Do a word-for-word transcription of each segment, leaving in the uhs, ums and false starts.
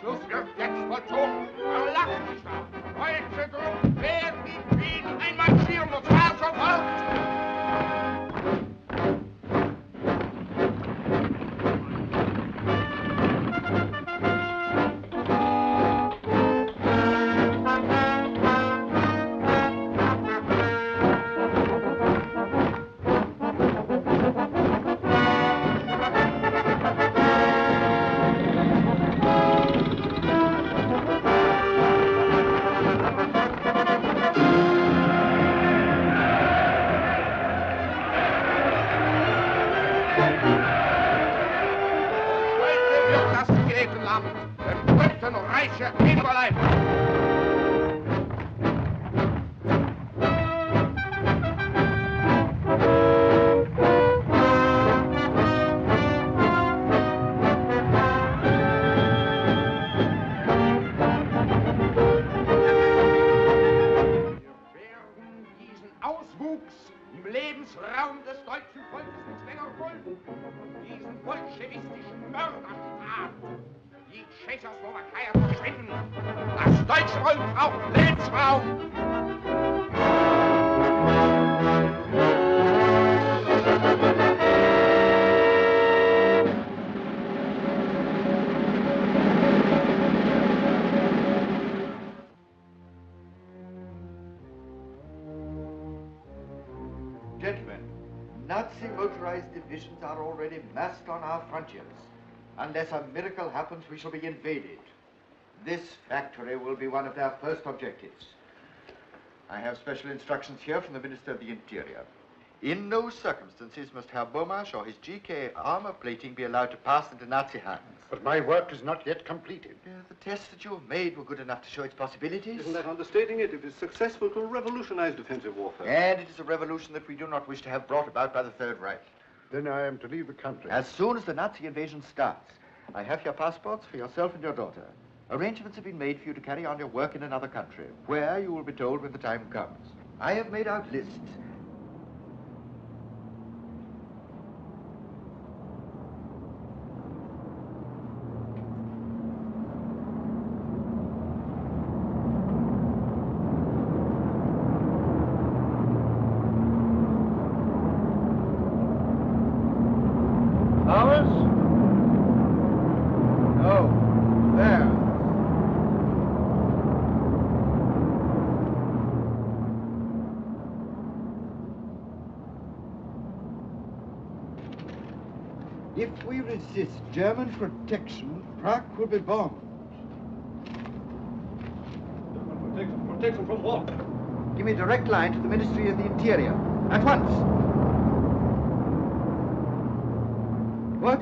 Schluss wird jetzt vollzogen. Verlacht mich mal. Deutsche Truppen werden die Wien einmarschieren und zwar sofort. Divisions are already massed on our frontiers. Unless a miracle happens, we shall be invaded. This factory will be one of their first objectives. I have special instructions here from the Minister of the Interior. In no circumstances must Herr Bomasch or his G K armor plating be allowed to pass into Nazi hands. But my work is not yet completed. Uh, the tests that you have made were good enough to show its possibilities. Isn't that understating it? If it's successful, it will revolutionize defensive warfare. And it is a revolution that we do not wish to have brought about by the Third Reich. Then I am to leave the country. As soon as the Nazi invasion starts. I have your passports for yourself and your daughter. Arrangements have been made for you to carry on your work in another country, where you will be told when the time comes. I have made out lists. If we resist German protection, Prague will be bombed. German protection? Protection from what? Give me a direct line to the Ministry of the Interior. At once. What?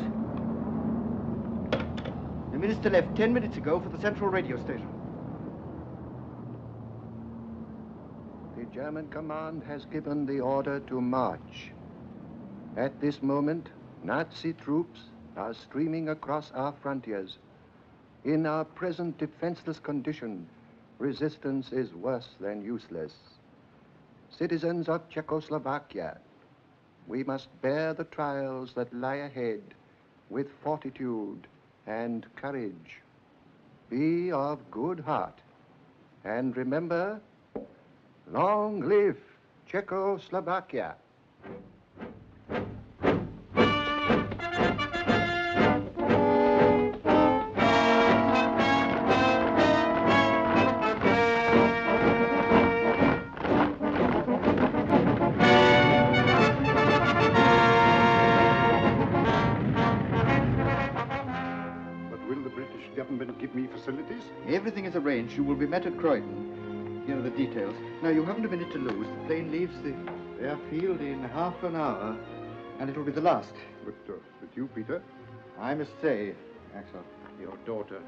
The minister left ten minutes ago for the central radio station. The German command has given the order to march. At this moment, Nazi troops are streaming across our frontiers. In our present defenseless condition, resistance is worse than useless. Citizens of Czechoslovakia, we must bear the trials that lie ahead with fortitude and courage. Be of good heart, and remember, long live Czechoslovakia. Everything is arranged. You will be met at Croydon. Here are the details. Now, you haven't a minute to lose. The plane leaves the airfield in half an hour, and it'll be the last. But, uh, but you, Peter? I must say, Axel, your daughter.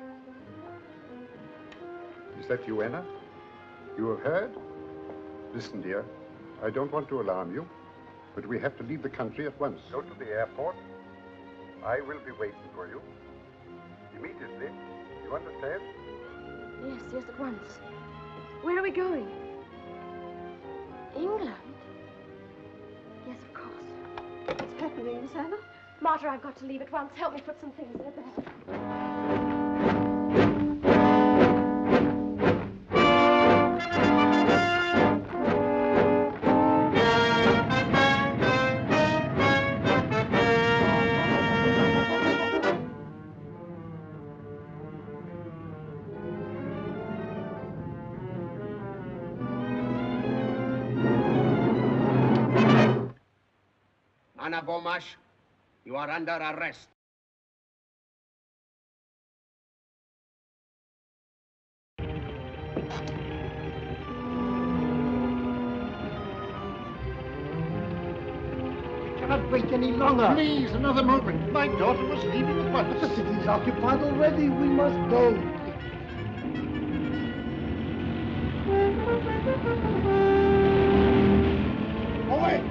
Is that you, Anna? You have heard? Listen, dear, I don't want to alarm you, but we have to leave the country at once. Go to the airport. I will be waiting for you. Immediately. You understand? Yes, yes, at once. Where are we going? England? Yes, of course. What's happening, Miss Anna? Martha, I've got to leave at once. Help me put some things in a bag. Anna Bomasch, you are under arrest. I cannot wait any longer. Please, another moment. My daughter was leaving at once. The city is occupied already. We must go. Away!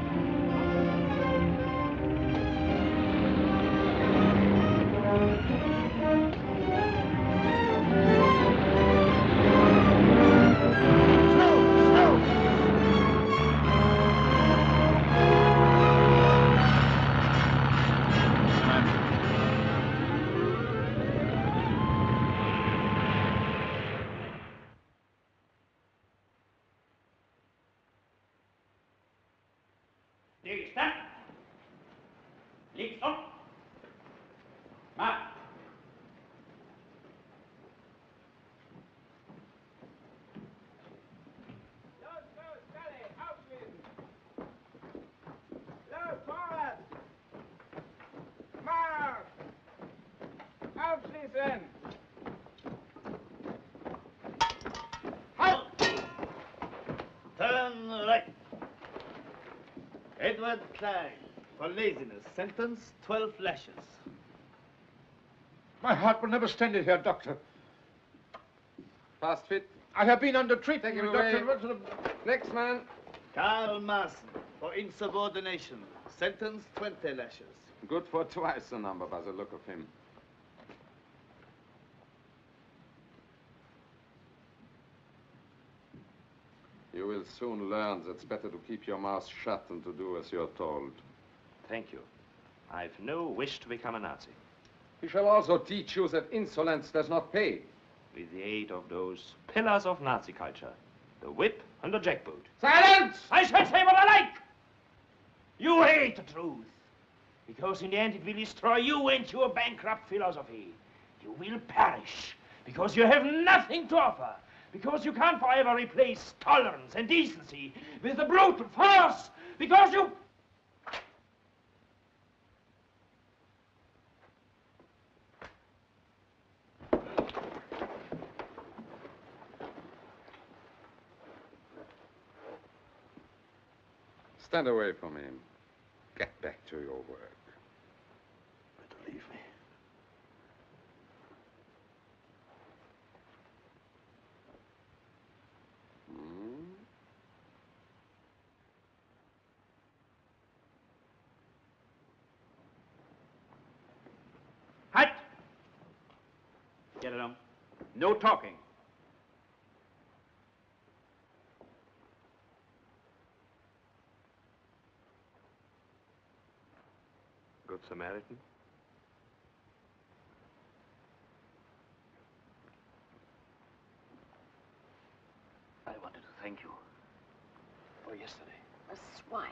Turn right. Edward Klein, for laziness, sentence twelve lashes. My heart will never stand it here, Doctor. Fast fit. I have been under treatment. Take him away. Doctor. Next man. Karl Marsen, for insubordination, sentence twenty lashes. Good for twice the number by the look of him. You will soon learn that it's better to keep your mouth shut than to do as you're told. Thank you. I've no wish to become a Nazi. We shall also teach you that insolence does not pay. With the aid of those pillars of Nazi culture, the whip and the jackboot. Silence! I shall say what I like! You hate the truth, because in the end it will destroy you and your bankrupt philosophy. You will perish, because you have nothing to offer. Because you can't forever replace tolerance and decency with the brutal force, because you... Stand away from him. Get back to your work. But leave me. Get along. No talking. Good Samaritan. I wanted to thank you for yesterday. A swine.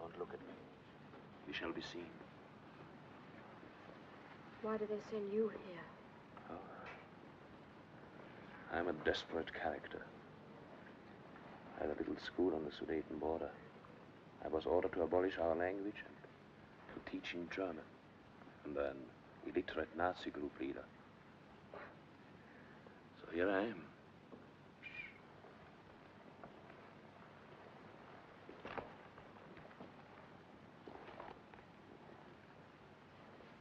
Don't look at me. You shall be seen. Why do they send you here? I'm a desperate character. I had a little school on the Sudeten border. I was ordered to abolish our language and to teach in German. And an illiterate Nazi group leader. So here I am.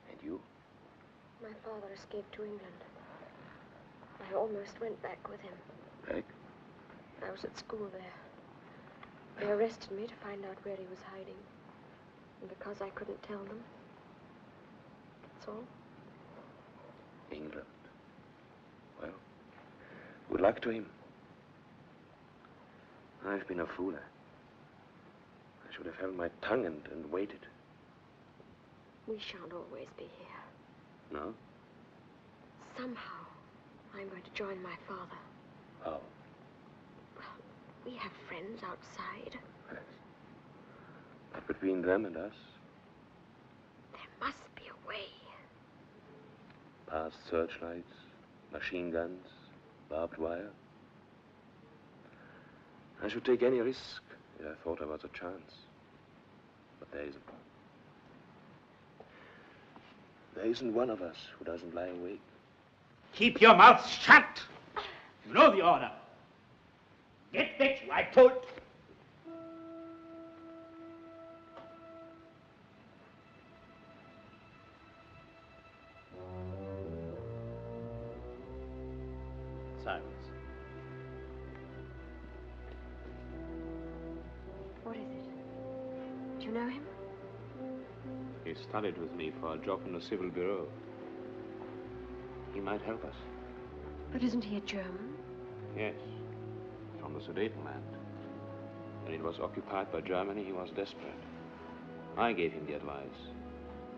And you? My father escaped to England. I almost went back with him. Back? I was at school there. They arrested me to find out where he was hiding. And because I couldn't tell them. That's all. England. Well, good luck to him. I've been a fool. I should have held my tongue and, and waited. We shan't always be here. No? Somehow. I'm going to join my father. Oh. Well, we have friends outside. Yes. But between them and us? There must be a way. Past searchlights, machine guns, barbed wire. I should take any risk if I thought I was a chance. But there isn't. There isn't one of us who doesn't lie awake. Keep your mouth shut. You know the order. Get back, you I told. Silence. What is it? Do you know him? He studied with me for a job in the civil bureau. He might help us. But isn't he a German? Yes, from the Sudeten land. When it was occupied by Germany, he was desperate. I gave him the advice.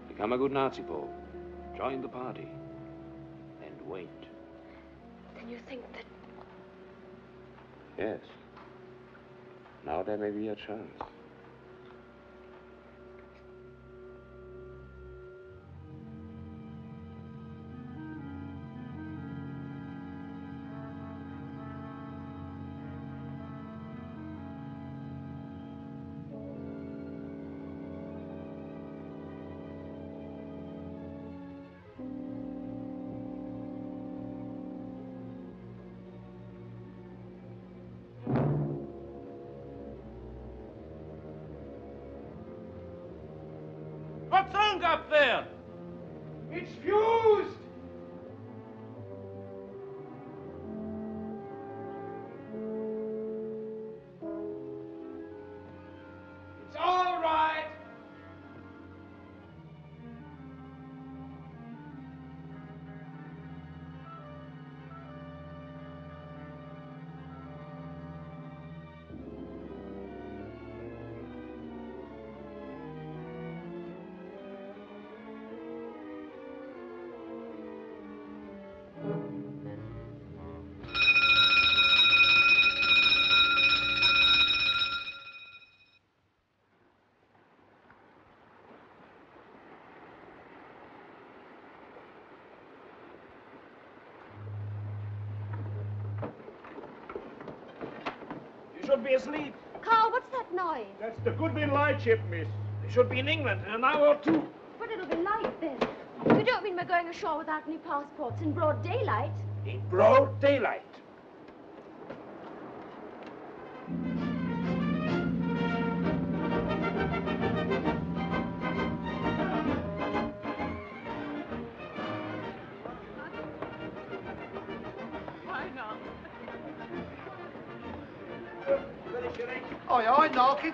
Become a good Nazi Pole. Join the party. And wait. Then you think that... Yes. Now there may be a chance. Up there. It's fused. It's all right. Should be asleep. Carl, what's that noise? That's the Goodwin Lightship, miss. It should be in England in an hour or two. But it'll be light then. You don't mean we're going ashore without any passports in broad daylight? In broad daylight.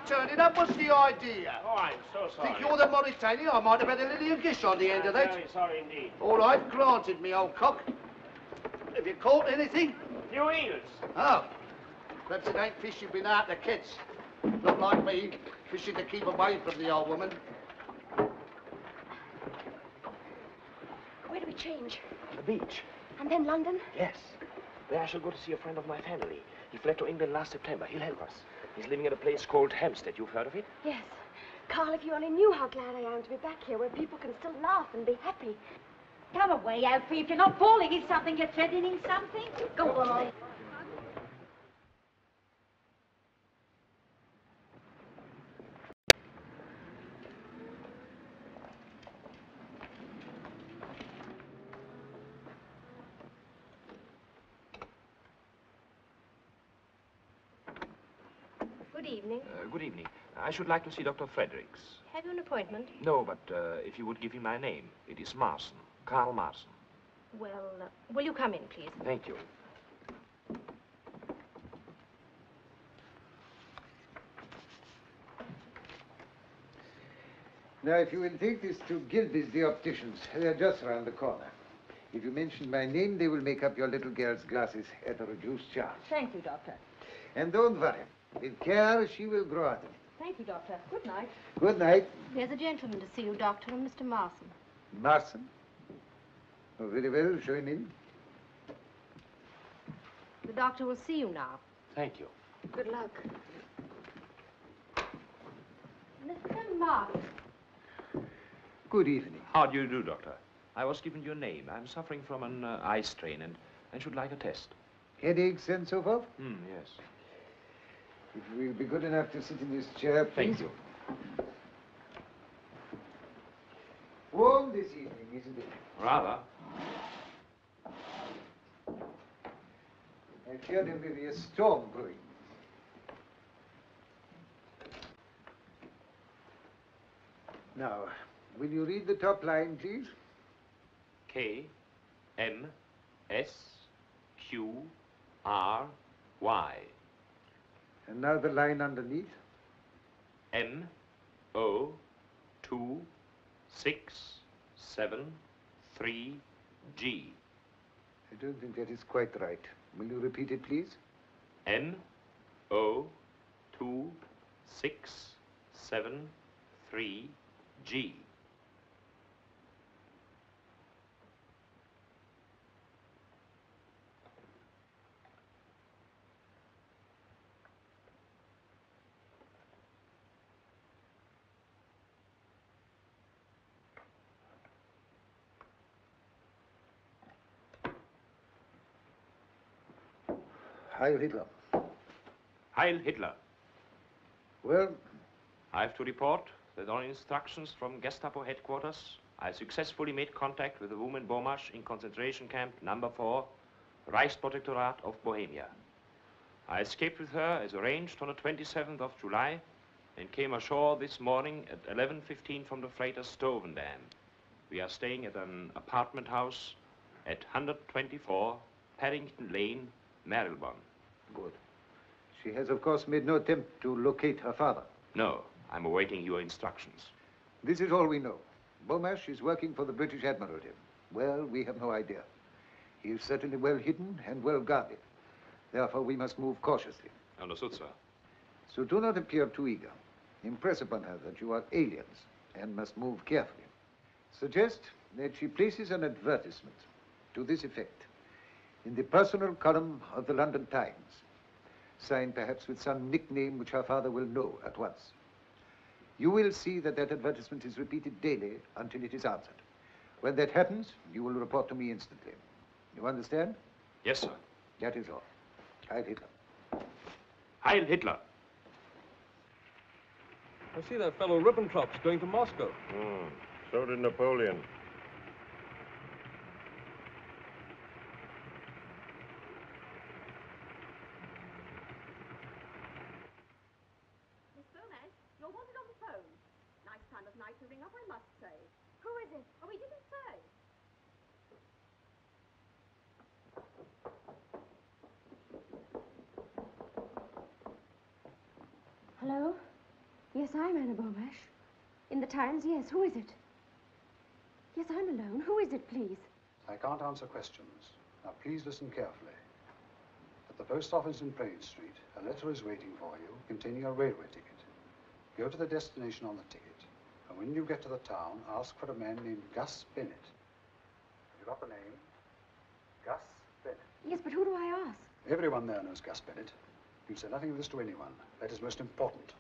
Turn it up, what's the idea? Oh, I'm so sorry. Think you're the Mauretania? I might have had a little gish on the end of that. Very sorry indeed. All right, granted, me old cock. Have you caught anything? A few eels. Oh. Perhaps it ain't fish you've been out to catch. Not like me, fishing to keep away from the old woman. Where do we change? The beach. And then London? Yes. There I shall go to see a friend of my family. He fled to England last September. He'll help us. He's living at a place called Hampstead. You've heard of it? Yes. Carl, if you only knew how glad I am to be back here, where people can still laugh and be happy. Come away, Alfie. If you're not falling in something, you're threatening something. Go on. Good evening. I should like to see Doctor Fredericks. Have you an appointment? No, but uh, if you would give me my name, it is Marsen, Karl Marsen. Well, uh, will you come in, please? Thank you. Now, if you will take this to Gilby's, the opticians, they're just round the corner. If you mention my name, they will make up your little girl's glasses at a reduced charge. Thank you, Doctor. And don't worry. With care, she will grow out of it. Thank you, Doctor. Good night. Good night. There's a gentleman to see you, Doctor, and Mister Marsen. Marsen? Oh, very well. Show him in. The doctor will see you now. Thank you. Good luck. Mister Marsen. Good evening. How do you do, Doctor? I was given your name. I'm suffering from an uh, eye strain, and I should like a test. Headaches and so forth? Mm, yes. If you'll be good enough to sit in this chair, please. Thank you. Warm this evening, isn't Rather. I feared him with a storm brewing. Now, will you read the top line, please? K, M, S, Q, R, Y. And now the line underneath. N, O, two, six, seven, three, G. I don't think that is quite right. Will you repeat it, please? N, O, two, six, seven, three, G. Heil Hitler. Heil Hitler. Well? I have to report that on instructions from Gestapo headquarters, I successfully made contact with the woman Bomasch in concentration camp number four, Reichsprotectorat of Bohemia. I escaped with her as arranged on the twenty-seventh of July and came ashore this morning at eleven fifteen from the freighter Stovendam. We are staying at an apartment house at one twenty-four Parrington Lane, Marylebone. Good. She has, of course, made no attempt to locate her father. No, I'm awaiting your instructions. This is all we know. Bomasch is working for the British Admiralty. Well, we have no idea. He is certainly well hidden and well guarded. Therefore, we must move cautiously. Understood, sir. So do not appear too eager. Impress upon her that you are aliens and must move carefully. Suggest that she places an advertisement to this effect in the personal column of the London Times, signed perhaps with some nickname which her father will know at once. You will see that that advertisement is repeated daily until it is answered. When that happens, you will report to me instantly. You understand? Yes, sir. That is all. Heil Hitler. Heil Hitler. I see that fellow Ribbentrop's going to Moscow. Mm, so did Napoleon. Hello? Yes, I'm Anna Bomasch. In the Times, yes. Who is it? Yes, I'm alone. Who is it, please? I can't answer questions. Now, please listen carefully. At the post office in Praed Street, a letter is waiting for you containing a railway ticket. Go to the destination on the ticket, and when you get to the town, ask for a man named Gus Bennett. Have you got the name? Gus Bennett. Yes, but who do I ask? Everyone there knows Gus Bennett. You say nothing of this to anyone. That is most important.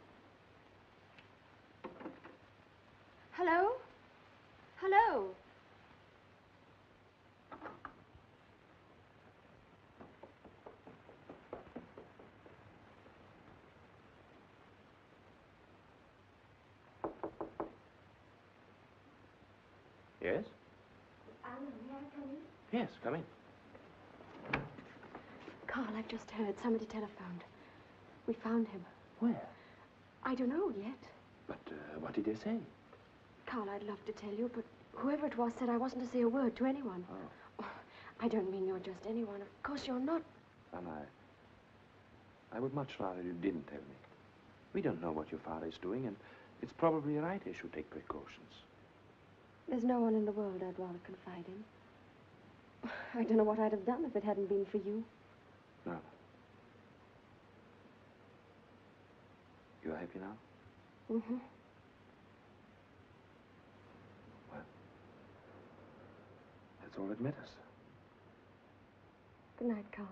Hello? Hello? Yes? Anna, may I come in? Yes, come in. Carl, I've just heard somebody telephoned. We found him. Where? I don't know yet. But uh, what did they say? Carl, I'd love to tell you, but whoever it was said I wasn't to say a word to anyone. Oh. Oh, I don't mean you're just anyone. Of course you're not. And I... I would much rather you didn't tell me. We don't know what your father is doing, and it's probably right he should take precautions. There's no one in the world I'd rather confide in. I don't know what I'd have done if it hadn't been for you. No. You are happy now? Mm-hmm. Well, that's all that matters. Good night, Carl.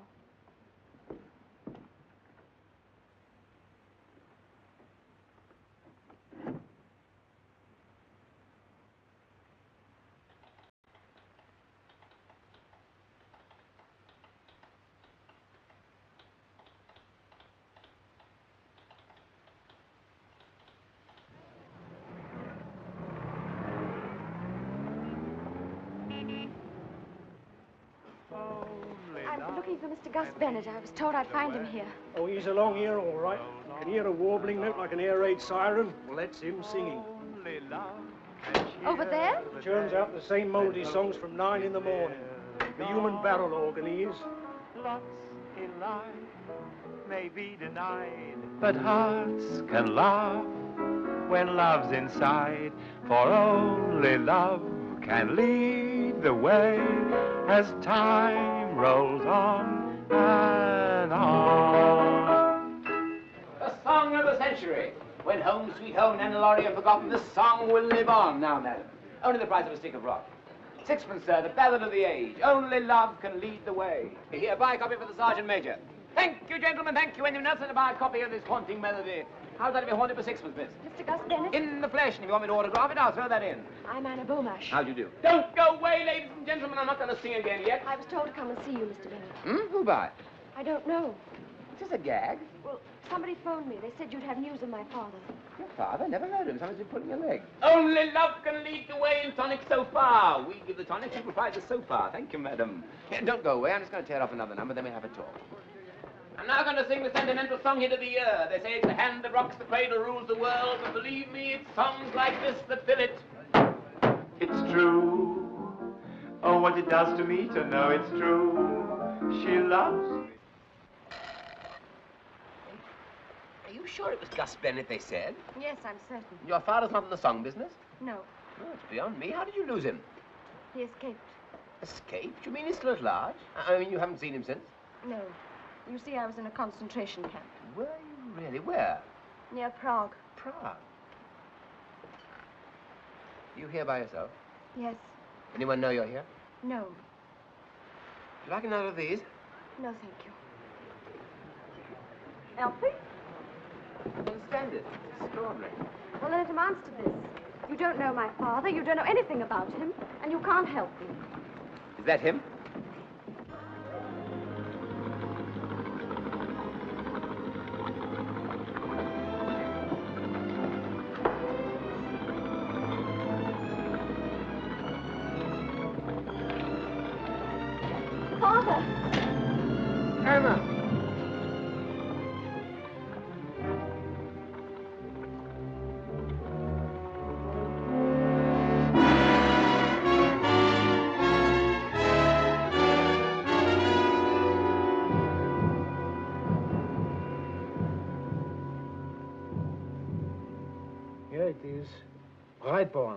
looking for Mister Gus Bennett. I was told I'd find him here. Oh, he's along here, all right. I can hear a warbling note like an air raid siren. Well, that's him singing. Over there? He churns out the same mouldy songs from nine in the morning. The human barrel organ he is. Lots in life may be denied, but hearts can laugh when love's inside. For only love can lead the way as time rolls on and on. The song of the century. When home, sweet home, Nan and Laurie have forgotten, the song will live on. Now, madam, only the price of a stick of rock. Sixpence, sir, the ballad of the age. Only love can lead the way. Here, buy a copy for the sergeant major. Thank you, gentlemen, thank you. Anyone else to buy a copy of this haunting melody? How's that to be haunted for sixpence, miss? Mister Gus Bennett? In the flesh, and if you want me to autograph it, I'll throw that in. I'm Anna Bomasch. How do you do? Don't go away, ladies and gentlemen. I'm not going to sing again yet. I was told to come and see you, Mister Bennett. Hmm? Who by? I don't know. Is this a gag? Well, somebody phoned me. They said you'd have news of my father. Your father? Never heard of him. Somebody's been pulling your leg. Only love can lead the way in tonic so far. We give the tonic, you provide the so far. Thank you, madam. Here, don't go away. I'm just going to tear off another number, then we have a talk. I'm now going to sing the sentimental song hit of the year. They say it's the hand that rocks the cradle, rules the world, but believe me, it's songs like this that fill it. It's true. Oh, what it does to me to know it's true. She loves me. Are you sure it was Gus Bennett they said? Yes, I'm certain. Your father's not in the song business? No. Well, it's beyond me. How did you lose him? He escaped. Escaped? You mean he's still at large? I mean, you haven't seen him since? No. You see, I was in a concentration camp. Were you really? Where? Near Prague. Prague? You here by yourself? Yes. Anyone know you're here? No. Would you like another of these? No, thank you. Elfie? I don't understand it. It's extraordinary. Well, then it amounts to this. You don't know my father, you don't know anything about him, and you can't help me. Is that him?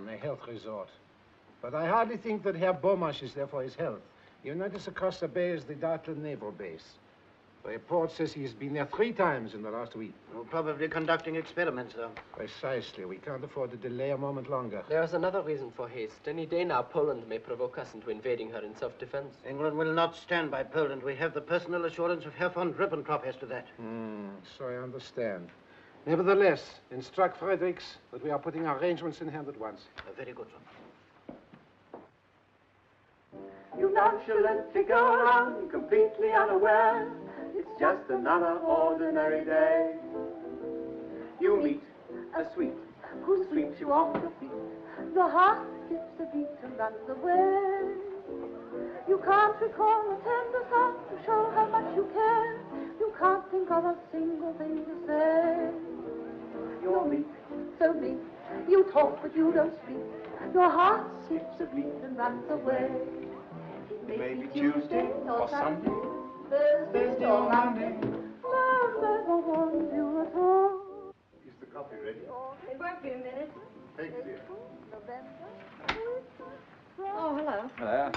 A health resort. But I hardly think that Herr Bomasch is there for his health. You notice across the bay is the Dartland naval base. The report says he's been there three times in the last week. Well, probably conducting experiments, though. Precisely. We can't afford to delay a moment longer. There's another reason for haste. Any day now, Poland may provoke us into invading her in self-defense. England will not stand by Poland. We have the personal assurance of Herr von Ribbentrop as to that. Hmm, so I understand. Nevertheless, instruct Fredericks that we are putting our arrangements in hand at once. A very good one. You nonchalantly go around completely unaware. It's just another ordinary day. You meet a sweet who sweeps you off your feet. The heart skips a beat and runs away. You can't recall a tender thought to show how much you care. You can't think of a single thing to say. You're meek, so meek. You talk, but you don't speak. Your heart skips a beat and runs away. It may be Tuesday or Sunday, Thursday or Monday. Love never warns you at all. Is the coffee ready? It won't be a minute. Thank you, dear. November. Oh, hello. Hello.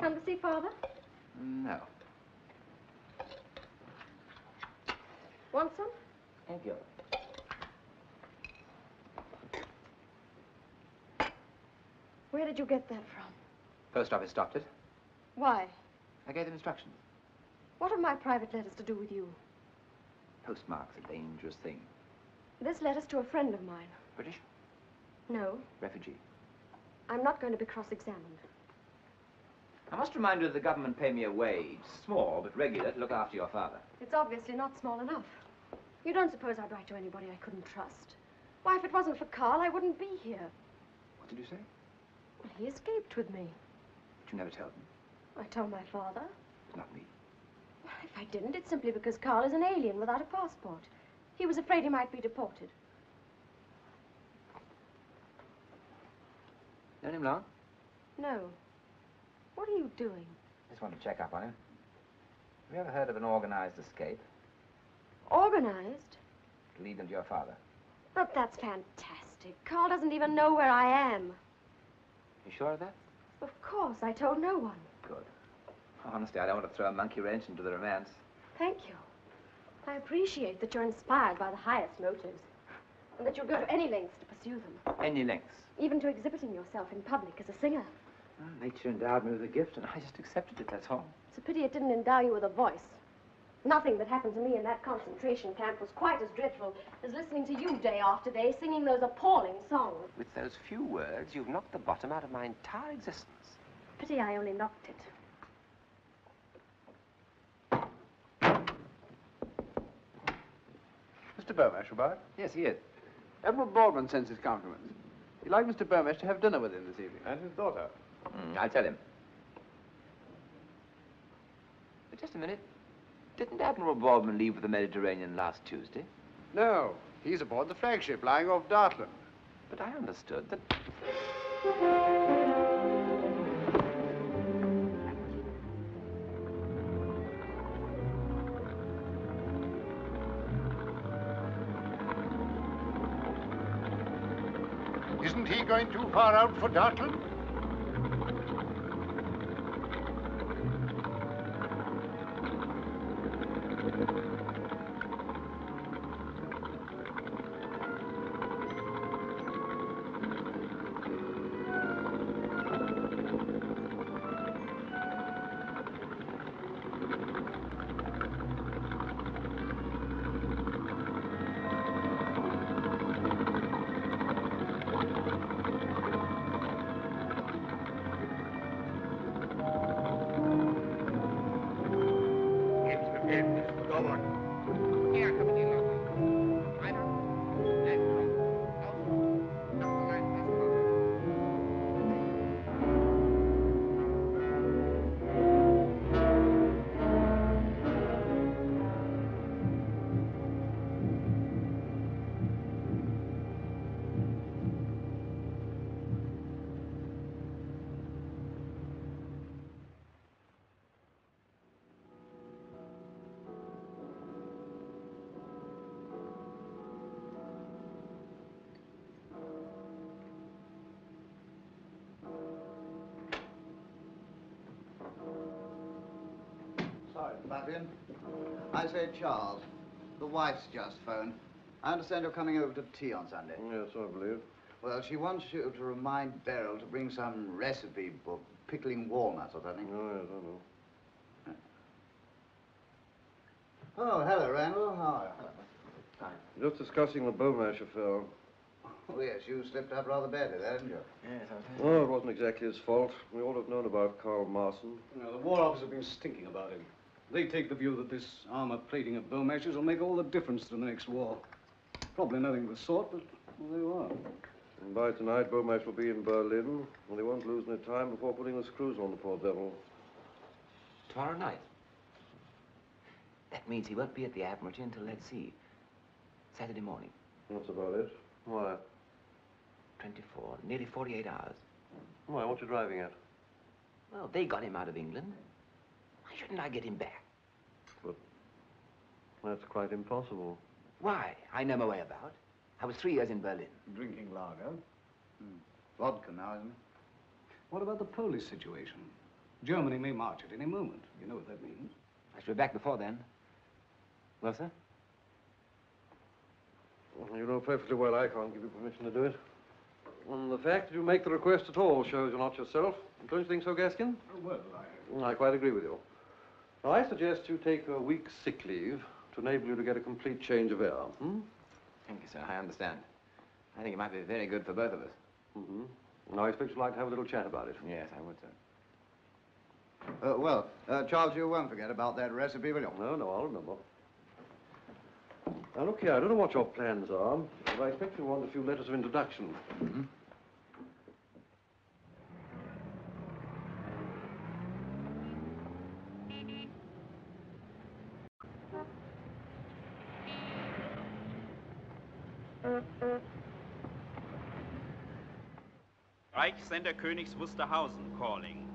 Come to see Father? No. Want some? Thank you. Where did you get that from? Post office stopped it. Why? I gave them instructions. What have my private letters to do with you? Postmark's a dangerous thing. This letter's to a friend of mine. British? No. Refugee? I'm not going to be cross-examined. I must remind you that the government pay me a wage. Small, but regular, to look after your father. It's obviously not small enough. You don't suppose I'd write to anybody I couldn't trust? Why, if it wasn't for Karl, I wouldn't be here. What did you say? Well, he escaped with me. But you never told him? I told my father. It's not me. If I didn't, it's simply because Karl is an alien without a passport. He was afraid he might be deported. Known him long? No. What are you doing? Just want to check up on him. Have you ever heard of an organized escape? Organized? To lead them to your father. But that's fantastic. Karl doesn't even know where I am. You sure of that? Of course. I told no one. Good. Honestly, I don't want to throw a monkey wrench into the romance. Thank you. I appreciate that you're inspired by the highest motives and that you'll go to any lengths to pursue them. Any lengths? Even to exhibiting yourself in public as a singer. Well, nature endowed me with a gift and I just accepted it, that's all. It's a pity it didn't endow you with a voice. Nothing that happened to me in that concentration camp was quite as dreadful as listening to you day after day singing those appalling songs. With those few words, you've knocked the bottom out of my entire existence. Pity I only knocked it. Mister Bomasch, Robert? Yes, he is. Admiral Baldwin sends his compliments. He'd like Mister Bomasch to have dinner with him this evening. And his daughter. Mm, I'll tell him. But just a minute. Didn't Admiral Baldwin leave for the Mediterranean last Tuesday? No. He's aboard the flagship, lying off Dartland. But I understood that... Isn't he going too far out for Dartland? Martin, I say Charles. The wife's just phoned. I understand you're coming over to tea on Sunday. Yes, I believe. Well, she wants you to remind Beryl to bring some recipe book, pickling walnuts or something. Oh, yes, I know. Oh, hello, Randall. How are you? Fine. Just discussing the Bomasch affair. Oh, yes, you slipped up rather badly there, didn't you? Yes, I was. Oh, it wasn't exactly his fault. We all have known about Karl Marsen. No, the War Office have been stinking about him. They take the view that this armor plating of Bomash's will make all the difference to the next war. Probably nothing of the sort, but well, they are. And by tonight, Bomasch will be in Berlin, and they won't lose any time before putting the screws on the poor devil. Tomorrow night? That means he won't be at the Admiralty until, let's see, Saturday morning. That's about it. Why? twenty-four, nearly forty-eight hours. Why, what are you driving at? Well, they got him out of England. Why shouldn't I get him back? But that's quite impossible. Why? I know my way about. I was three years in Berlin. Drinking lager? Mm. Vodka now, isn't it? What about the Polish situation? Germany may march at any moment. You know what that means. I shall be back before then. Well, sir? Well, you know perfectly well I can't give you permission to do it. And the fact that you make the request at all shows you're not yourself. Don't you think so, Gaskin? Oh, well, I... I quite agree with you. Now, I suggest you take a week's sick leave to enable you to get a complete change of air, hmm? Thank you, sir. I understand. I think it might be very good for both of us. Mm-hmm. Now, I expect you'd like to have a little chat about it. Yes, I would, sir. Uh, well, uh, Charles, you won't forget about that recipe, will you? No, no, I'll remember. Now, look here, I don't know what your plans are, but I expect you want a few letters of introduction. Mm-hmm. Sir. Reichssender Königs Wusterhausen calling.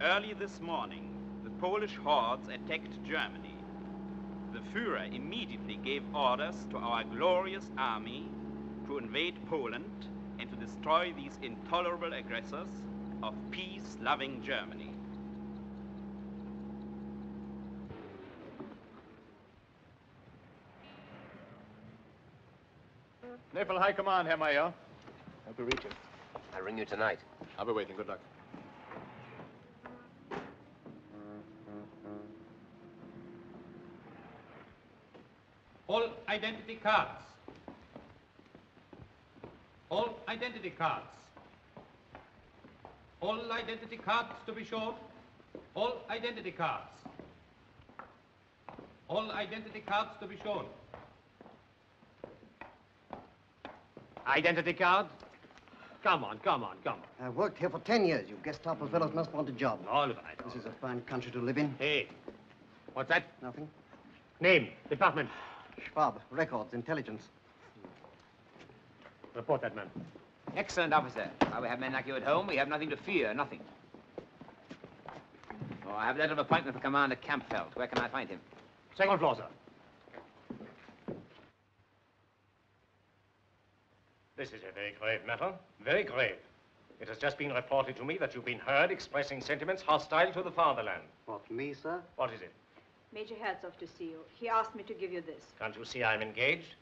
Early this morning, the Polish hordes attacked Germany. The Führer immediately gave orders to our glorious army to invade Poland and to destroy these intolerable aggressors of peace-loving Germany. Naval High Command, Herr Major. Hope you reach it. I'll ring you tonight. I'll be waiting. Good luck. All identity cards. All identity cards. All identity cards to be shown. All identity cards. All identity cards to be shown. Identity card? Come on, come on, come on. I've worked here for ten years. You Gestapo fellows must want a job. All right. This is a fine country to live in. Hey, what's that? Nothing. Name, department. Schwab, records, intelligence. Report that man. Excellent, officer. While we have men like you at home, we have nothing to fear, nothing. Oh, I have a letter of appointment for Commander Kampfeld. Where can I find him? Second floor, sir. This is a very grave matter, very grave. It has just been reported to me that you've been heard expressing sentiments hostile to the fatherland. What, me, sir? What is it? Major Herzog to see you. He asked me to give you this. Can't you see I'm engaged?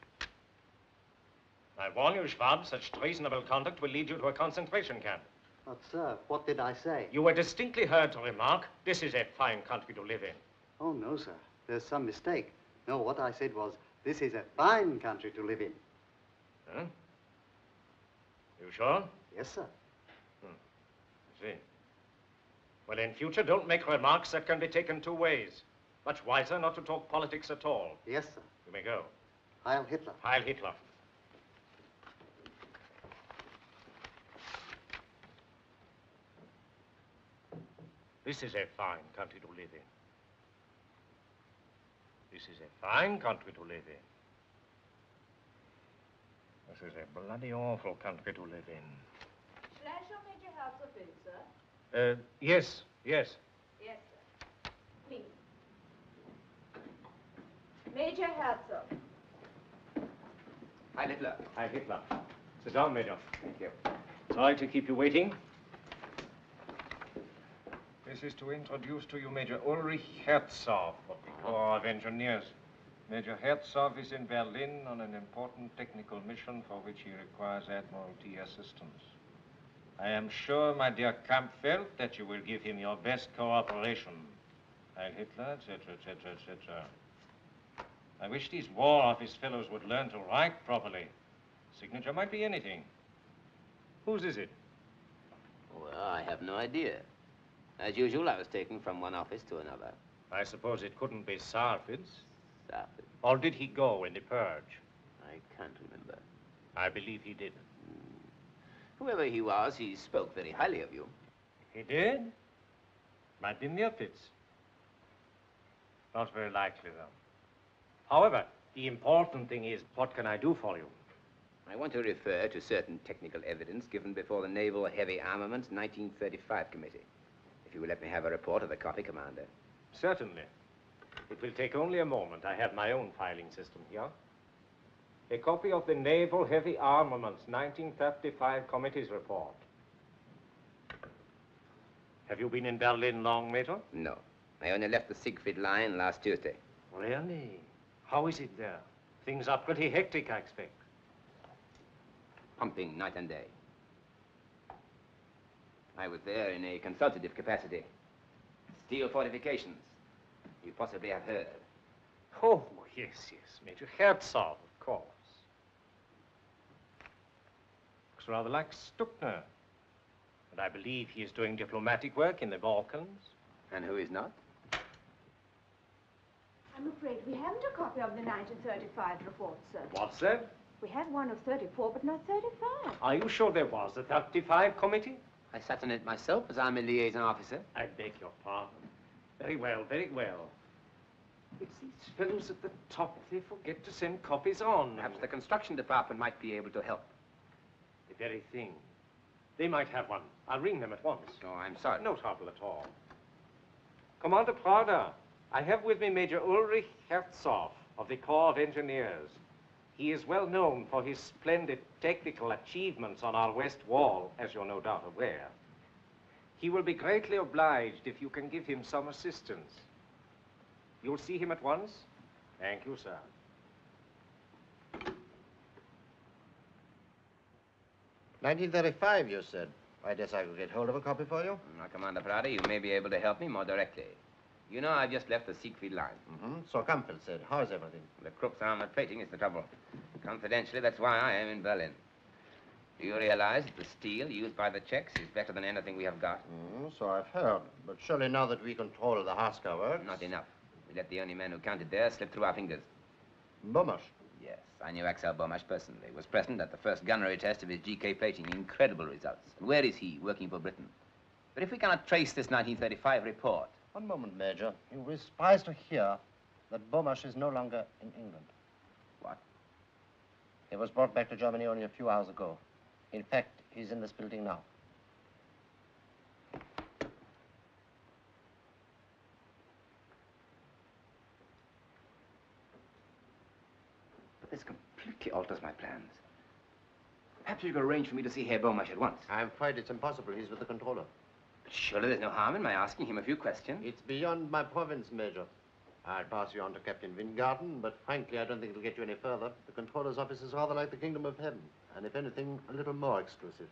I warn you, Schwab, such treasonable conduct will lead you to a concentration camp. But, sir, what did I say? You were distinctly heard to remark, this is a fine country to live in. Oh, no, sir. There's some mistake. No, what I said was, this is a fine country to live in. Huh? You sure? Yes, sir. Hmm. I see. Well, in future, don't make remarks that can be taken two ways. Much wiser not to talk politics at all. Yes, sir. You may go. Heil Hitler. Heil Hitler. This is a fine country to live in. This is a fine country to live in. This is a bloody awful country to live in. Should I show Major Herzog in, sir? Uh, yes, yes. Yes, sir. Please. Major Herzog. Hi, Hitler. Hi, Hitler. Sit down, Major. Thank you. Sorry to keep you waiting. This is to introduce to you Major Ulrich Herzog of the Corps of Engineers. Major Herzog is in Berlin on an important technical mission for which he requires Admiralty assistance. I am sure, my dear Kampfeld, that you will give him your best cooperation. Heil Hitler, et cetera, et cetera, et cetera. I wish these War Office fellows would learn to write properly. Signature might be anything. Whose is it? Well, I have no idea. As usual, I was taken from one office to another. I suppose it couldn't be Sarfid's? Sarfid. Or did he go in the purge? I can't remember. I believe he did. Mm. Whoever he was, he spoke very highly of you. He did? Might be Mirpitz. Not very likely, though. However, the important thing is, what can I do for you? I want to refer to certain technical evidence given before the Naval Heavy Armaments nineteen thirty-five Committee. If you will let me have a report of the copy, Commander. Certainly. It will take only a moment. I have my own filing system here. A copy of the Naval Heavy Armaments nineteen thirty-five Committee's report. Have you been in Berlin long, Major? No. I only left the Siegfried Line last Tuesday. Really? How is it there? Things are pretty hectic, I expect. Pumping night and day. I was there in a consultative capacity. Steel fortifications. You possibly have heard. Oh, yes, yes, Major Herzog, of course. Looks rather like Stuckner. And I believe he is doing diplomatic work in the Balkans. And who is not? I'm afraid we haven't a copy of the nineteen thirty-five report, sir. What's that? We had one of thirty-four, but not thirty-five. Are you sure there was a thirty-five committee? I sat on it myself as Army liaison officer. I beg your pardon. Very well, very well. It's these fellows at the top. They forget to send copies on. Perhaps the construction department might be able to help. The very thing. They might have one. I'll ring them at once. Oh, I'm sorry. No trouble at all. Commander Prada, I have with me Major Ulrich Herzog of the Corps of Engineers. He is well known for his splendid technical achievements on our west wall, as you're no doubt aware. He will be greatly obliged if you can give him some assistance. You'll see him at once? Thank you, sir. nineteen thirty-five, you said. I guess I could get hold of a copy for you. Now, Commander Prada, you may be able to help me more directly. You know, I've just left the Siegfried Line. Mm-hmm. So Kampel said. How's everything? The Krupp's armor plating is the trouble. Confidentially, that's why I am in Berlin. Do you realize that the steel used by the Czechs is better than anything we have got? Mm, so I've heard. But surely now that we control the Hasker works... Not enough. We let the only man who counted there slip through our fingers. Bomasch? Yes, I knew Axel Bomasch personally. He was present at the first gunnery test of his G K plating. Incredible results. And where is he, working for Britain? But if we cannot trace this nineteen thirty-five report... One moment, Major. You will be surprised to hear that Bomasch is no longer in England. What? He was brought back to Germany only a few hours ago. In fact, he's in this building now. This completely alters my plans. Perhaps you could arrange for me to see Herr Bomasch at once. I'm afraid it's impossible. He's with the controller. But surely there's no harm in my asking him a few questions. It's beyond my province, Major. I'll pass you on to Captain Wingarden, but frankly, I don't think it'll get you any further. The controller's office is rather like the kingdom of heaven, and if anything, a little more exclusive.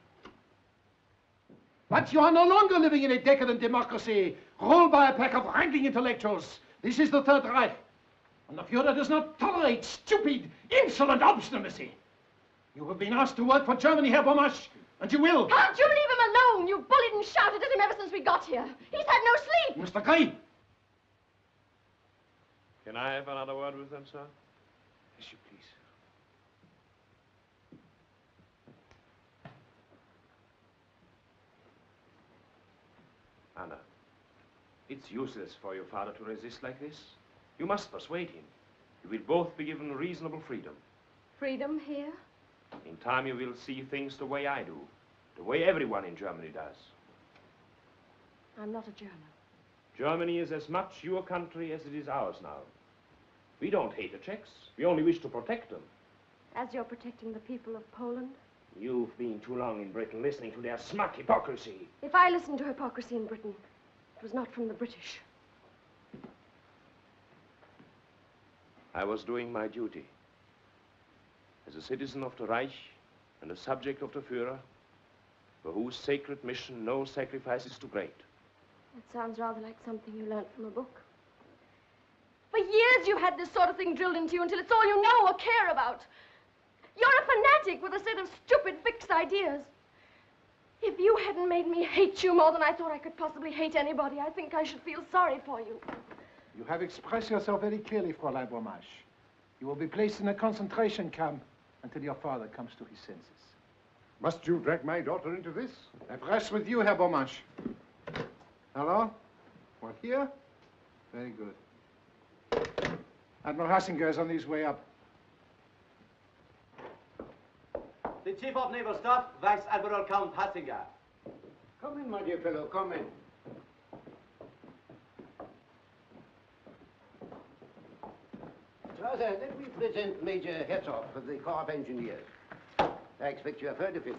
But you are no longer living in a decadent democracy, ruled by a pack of ranking intellectuals. This is the Third Reich, and the Führer does not tolerate stupid, insolent obstinacy. You have been asked to work for Germany, Herr Bomasch, and you will. Can't you leave him alone? You've bullied and shouted at him ever since we got here. He's had no sleep. Mister Green. Can I have another word with them, sir? Yes, you please. Anna, it's useless for your father to resist like this. You must persuade him. You will both be given reasonable freedom. Freedom here? In time, you will see things the way I do, the way everyone in Germany does. I'm not a German. Germany is as much your country as it is ours now. We don't hate the Czechs. We only wish to protect them. As you're protecting the people of Poland? You've been too long in Britain listening to their smug hypocrisy. If I listened to hypocrisy in Britain, it was not from the British. I was doing my duty. As a citizen of the Reich and a subject of the Führer, for whose sacred mission no sacrifice is too great. That sounds rather like something you learned from a book. For years you've had this sort of thing drilled into you until it's all you know or care about. You're a fanatic with a set of stupid, fixed ideas. If you hadn't made me hate you more than I thought I could possibly hate anybody, I think I should feel sorry for you. You have expressed yourself very clearly, Fräulein Bomasch. You will be placed in a concentration camp until your father comes to his senses. Must you drag my daughter into this? I press with you, Herr Bomasch. Hello? What, here? Very good. Admiral Hasker is on his way up. The Chief of Naval Staff, Vice Admiral Count Hasker. Come in, my dear fellow, come in. Strasser, let me present Major Herzog of the Corps of Engineers. I expect you have heard of him.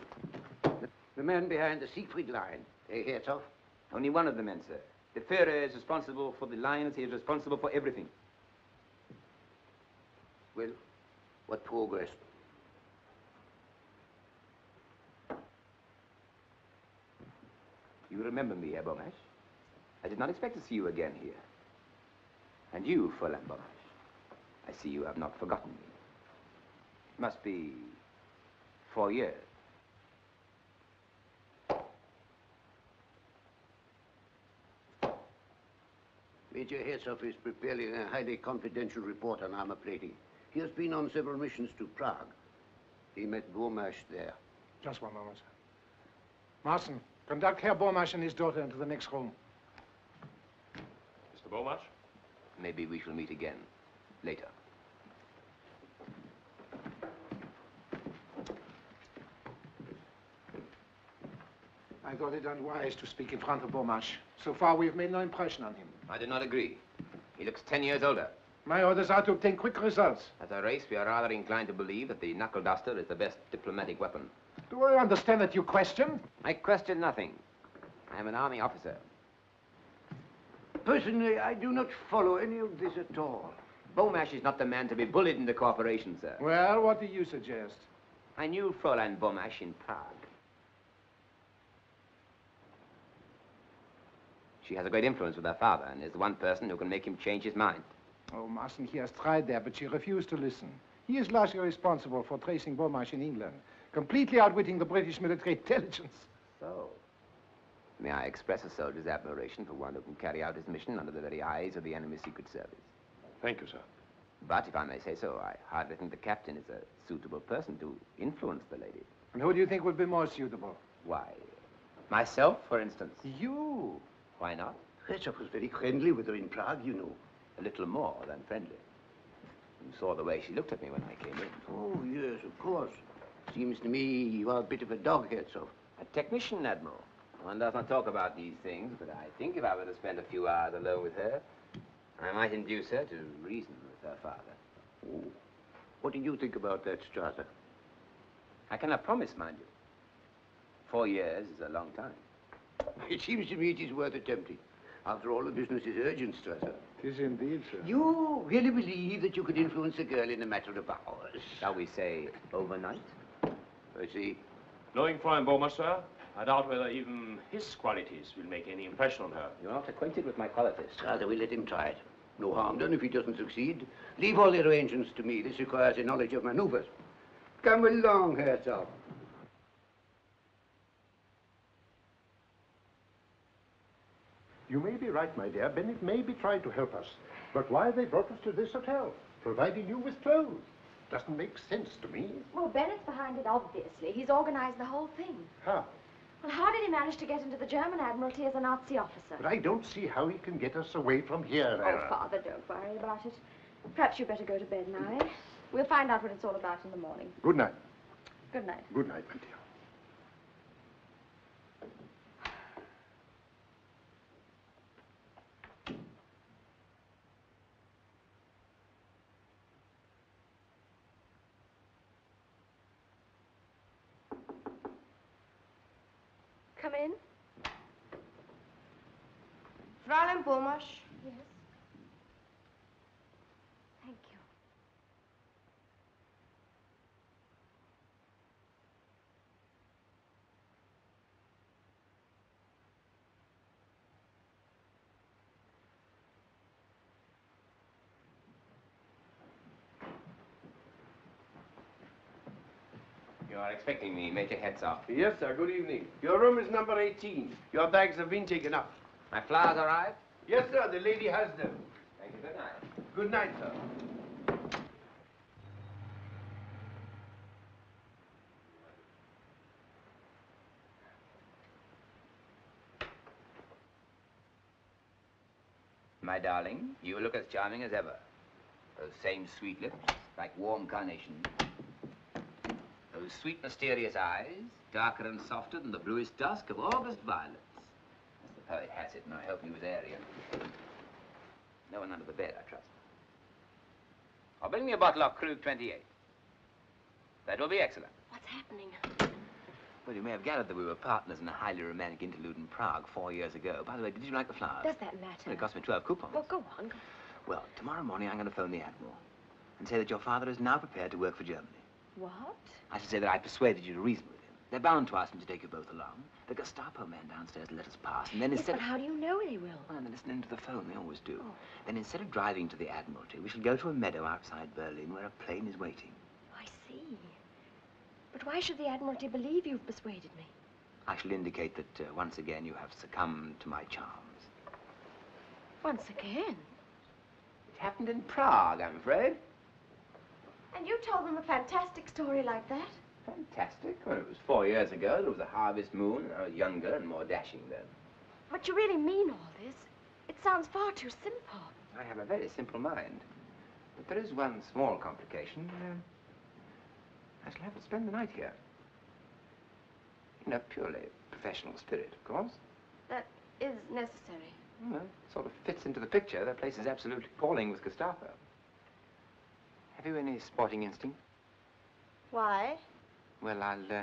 The man behind the Siegfried Line, eh, Herzog? Only one of the men, sir. The Führer is responsible for the lines. He is responsible for everything. Well, what progress? You remember me, Herr Bomasch. I did not expect to see you again here. And you, Fräulein Bomasch. I see you have not forgotten me. It must be four years. Major Herzog is preparing a highly confidential report on armor plating. He has been on several missions to Prague. He met Bomasch there. Just one moment, sir. Marsen, conduct Herr Bomasch and his daughter into the next room. Mister Bomasch? Maybe we shall meet again later. I thought it unwise to speak in front of Bomasch. So far, we have made no impression on him. I do not agree. He looks ten years older. My orders are to obtain quick results. As a race, we are rather inclined to believe that the knuckle-duster is the best diplomatic weapon. Do I understand that you question? I question nothing. I am an army officer. Personally, I do not follow any of this at all. Bomasch is not the man to be bullied into cooperation, sir. Well, what do you suggest? I knew Fräulein Bomasch in Prague. She has a great influence with her father and is the one person who can make him change his mind. Oh, Marsen, he has tried there, but she refused to listen. He is largely responsible for tracing Bomasch in England, completely outwitting the British military intelligence. So, may I express a soldier's admiration for one who can carry out his mission under the very eyes of the enemy's secret service? Thank you, sir. But if I may say so, I hardly think the captain is a suitable person to influence the lady. And who do you think would be more suitable? Why, myself, for instance. You? Why not? Herzog was very friendly with her in Prague, you know. A little more than friendly. You saw the way she looked at me when I came in. Oh, yes, of course. Seems to me you are a bit of a dog, Herzog. A technician, Admiral. One does not talk about these things, but I think if I were to spend a few hours alone with her, I might induce her to reason with her father. Oh. What do you think about that, Strasser? I cannot promise, mind you. Four years is a long time. It seems to me it is worth attempting. After all, the business is urgent, Strasser. It is indeed, sir. You really believe that you could influence a girl in a matter of hours? Shall we say overnight? I see. Knowing Fräulein Bomasch, sir, I doubt whether even his qualities will make any impression on her. You're not acquainted with my qualities. Strasser, we let him try it. No harm done if he doesn't succeed. Leave all the arrangements to me. This requires a knowledge of manoeuvres. Come along, Herzog. You may be right, my dear. Bennett may be trying to help us. But why they brought us to this hotel, providing you with clothes? Doesn't make sense to me. Well, Bennett's behind it, obviously. He's organized the whole thing. How? Well, how did he manage to get into the German Admiralty as a Nazi officer? But I don't see how he can get us away from here, Vera. Oh, Father, don't worry about it. Perhaps you'd better go to bed now, eh? We'll find out what it's all about in the morning. Good night. Good night. Good night, my dear. Fräulein Bomasch? Yes. Thank you. You are expecting me, Major Herzog. Yes, sir. Good evening. Your room is number eighteen. Your bags have been taken up. My flowers arrived? Yes, sir. The lady has them. Thank you. Good night. Good night, sir. My darling, you look as charming as ever. Those same sweet lips, like warm carnations. Those sweet, mysterious eyes, darker and softer than the bluest dusk of August violets. Poet has it, and I hope he was Aryan. No one under the bed, I trust. I'll bring me a bottle of Krug twenty-eight. That will be excellent. What's happening? Well, you may have gathered that we were partners in a highly romantic interlude in Prague four years ago. By the way, did you like the flowers? Does that matter? Well, it cost me twelve coupons. Well, go on. Go. Well, tomorrow morning I'm going to phone the Admiral and say that your father is now prepared to work for Germany. What? I should say that I persuaded you to reason with him. They're bound to ask him to take you both along. The Gestapo man downstairs let us pass, and then instead... Yes, but how do you know he will? Well, they're listening to the phone, they always do. Oh. Then instead of driving to the Admiralty, we shall go to a meadow outside Berlin where a plane is waiting. Oh, I see. But why should the Admiralty believe you've persuaded me? I shall indicate that uh, once again you have succumbed to my charms. Once again? It happened in Prague, I'm afraid. And you told them a fantastic story like that? Fantastic. Well, it was four years ago. It was a harvest moon, and I was younger and more dashing then. But you really mean all this? It sounds far too simple. I have a very simple mind. But there is one small complication. Uh, I shall have to spend the night here. In a purely professional spirit, of course. That is necessary. Well, it sort of fits into the picture. The place is absolutely calling with Gestapo. Have you any sporting instinct? Why? Well, I'll uh,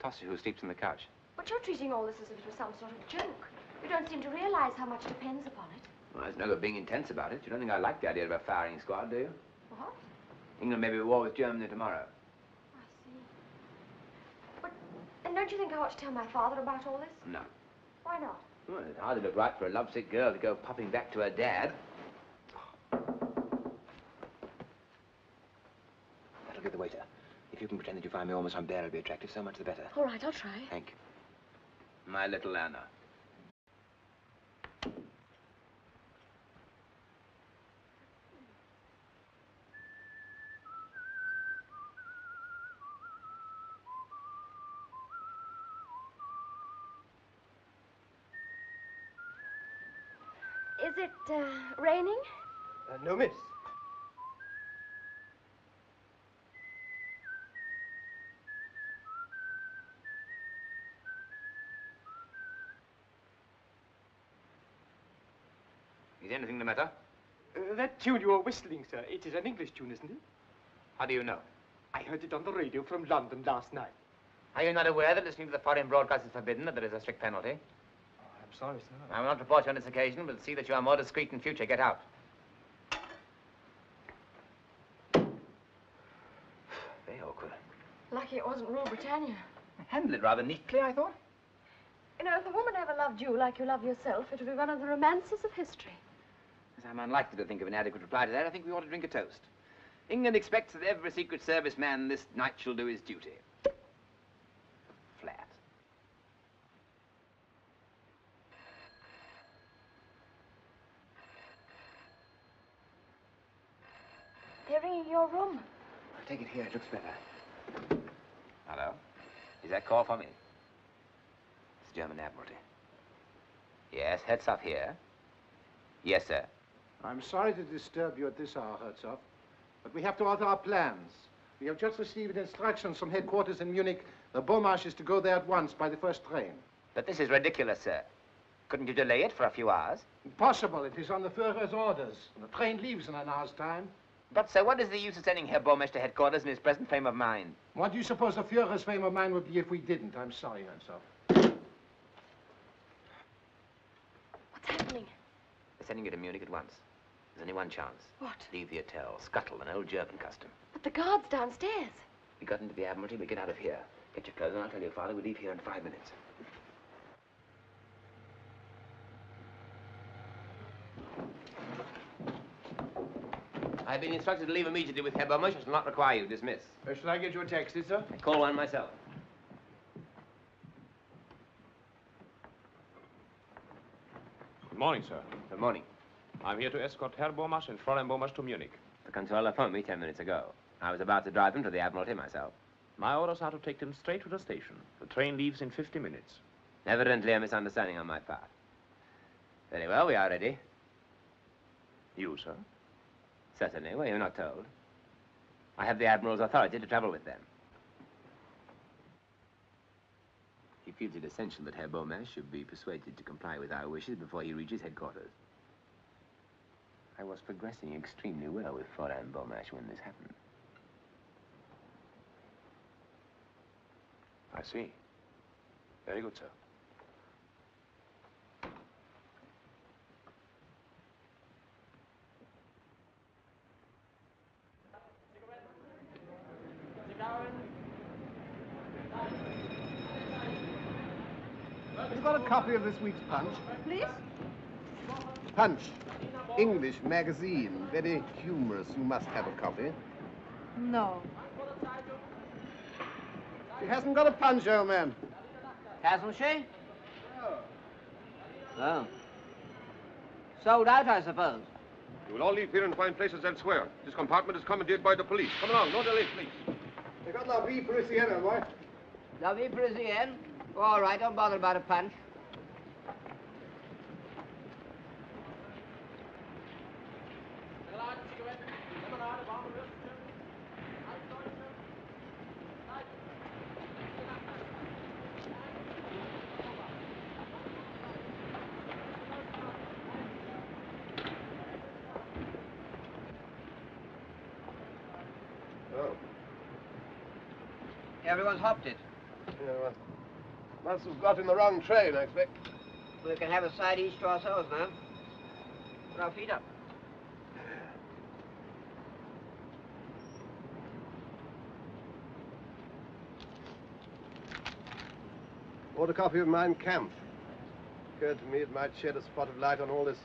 toss you who sleeps on the couch. But you're treating all this as if it was some sort of joke. You don't seem to realize how much depends upon it. Well, there's no good being intense about it. You don't think I like the idea of a firing squad, do you? What? England may be at war with Germany tomorrow. I see. But, and don't you think I ought to tell my father about all this? No. Why not? Well, it'd hardly look right for a lovesick girl to go popping back to her dad. That'll get the waiter. If you can pretend that you find me almost unbearably attractive, so much the better. All right, I'll try. Thank you. My little Anna. Is it uh, raining? Uh, no, miss. Is anything the matter? Uh, that tune you are whistling, sir, it is an English tune, isn't it? How do you know? I heard it on the radio from London last night. Are you not aware that listening to the foreign broadcast is forbidden, that there is a strict penalty? Sorry, sir. I will not report you on this occasion, but see that you are more discreet in future. Get out. Very awkward. Lucky it wasn't Rule Britannia. I handled it rather neatly, I thought. You know, if a woman ever loved you like you love yourself, it would be one of the romances of history. As I'm unlikely to think of an adequate reply to that, I think we ought to drink a toast. England expects that every Secret Service man this night shall do his duty. Flat. They're ringing your room. I'll take it here. It looks better. Hello? Is that call for me? It's German Admiralty. Yes, Herzog here. Yes, sir. I'm sorry to disturb you at this hour, Herzog, but we have to alter our plans. We have just received instructions from headquarters in Munich. The Bomasch is to go there at once by the first train. But this is ridiculous, sir. Couldn't you delay it for a few hours? Impossible. It is on the Führer's orders. The train leaves in an hour's time. But, sir, what is the use of sending Herr Bomasch to headquarters in his present frame of mind? What do you suppose the Führer's frame of mind would be if we didn't? I'm sorry, Herzog. What's happening? They're sending you to Munich at once. There's only one chance. What? Leave the hotel, scuttle, an old German custom. But the guard's downstairs. We got into the Admiralty, we get out of here. Get your clothes on, I'll tell you, Father, we leave here in five minutes. I've been instructed to leave immediately with Herr Bomasch. I shall not require you. Dismiss. Uh, shall I get you a taxi, sir? I call one myself. Good morning, sir. Good morning. I'm here to escort Herr Bomasch and Fräulein Bomasch to Munich. The Controller phoned me ten minutes ago. I was about to drive them to the Admiralty myself. My orders are to take them straight to the station. The train leaves in fifty minutes. Evidently a misunderstanding on my part. Very well, we are ready. You, sir? Certainly. Well, you're not told. I have the Admiral's authority to travel with them. He feels it essential that Herr Bomasch should be persuaded to comply with our wishes before he reaches headquarters. I was progressing extremely well with Fräulein Bomasch when this happened. I see. Very good, sir. Got a copy of this week's Punch? Please? Punch. English magazine. Very humorous. You must have a copy. No. She hasn't got a punch, old man. Hasn't she? No. Oh. Sold out, I suppose. You will all leave here and find places elsewhere. This compartment is commandeered by the police. Come along, no delay, please. They got la vie parisienne, boy. La vie parisienne? Oh, all right, don't bother about a punch. Everyone's hopped it. Yeah, well, must have got in the wrong train, I expect. We can have a side each to ourselves now. Put our feet up. Bought a copy of Mein Kampf. Occurred to me it might shed a spot of light on all this.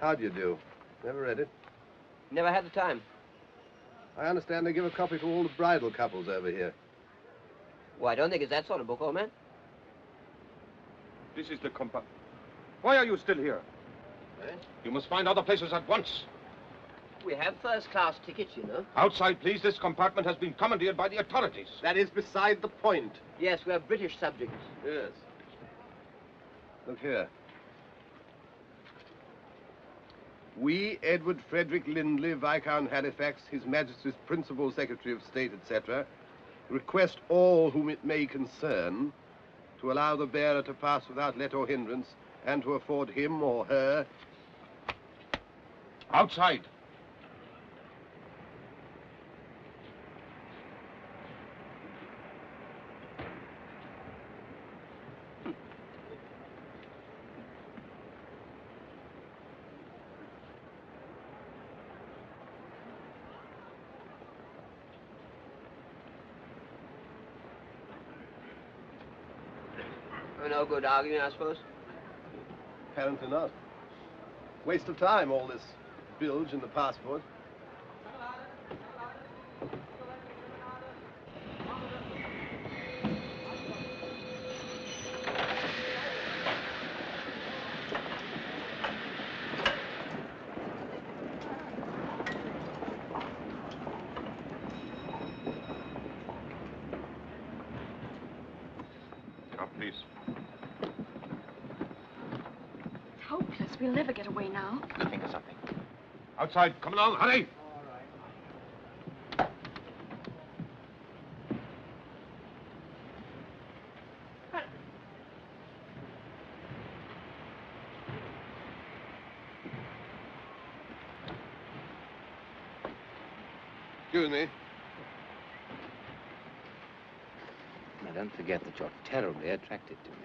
How do you do? Never read it. Never had the time. I understand they give a copy to all the bridal couples over here. Well, I don't think it's that sort of book, old man. This is the compound. Why are you still here? Eh? You must find other places at once. We have first-class tickets, you know. Outside, please. This compartment has been commandeered by the authorities. That is beside the point. Yes, we are British subjects. Yes. Look here. We, Edward Frederick Lindley, Viscount Halifax, His Majesty's Principal Secretary of State, et cetera, request all whom it may concern to allow the bearer to pass without let or hindrance and to afford him or her... Outside. No good arguing, I suppose? Apparently not. Waste of time, all this bilge in the passport. We'll never get away now. Nothing or something. Outside, come along, hurry! All right. Well, excuse me. Now, don't forget that you're terribly attracted to me.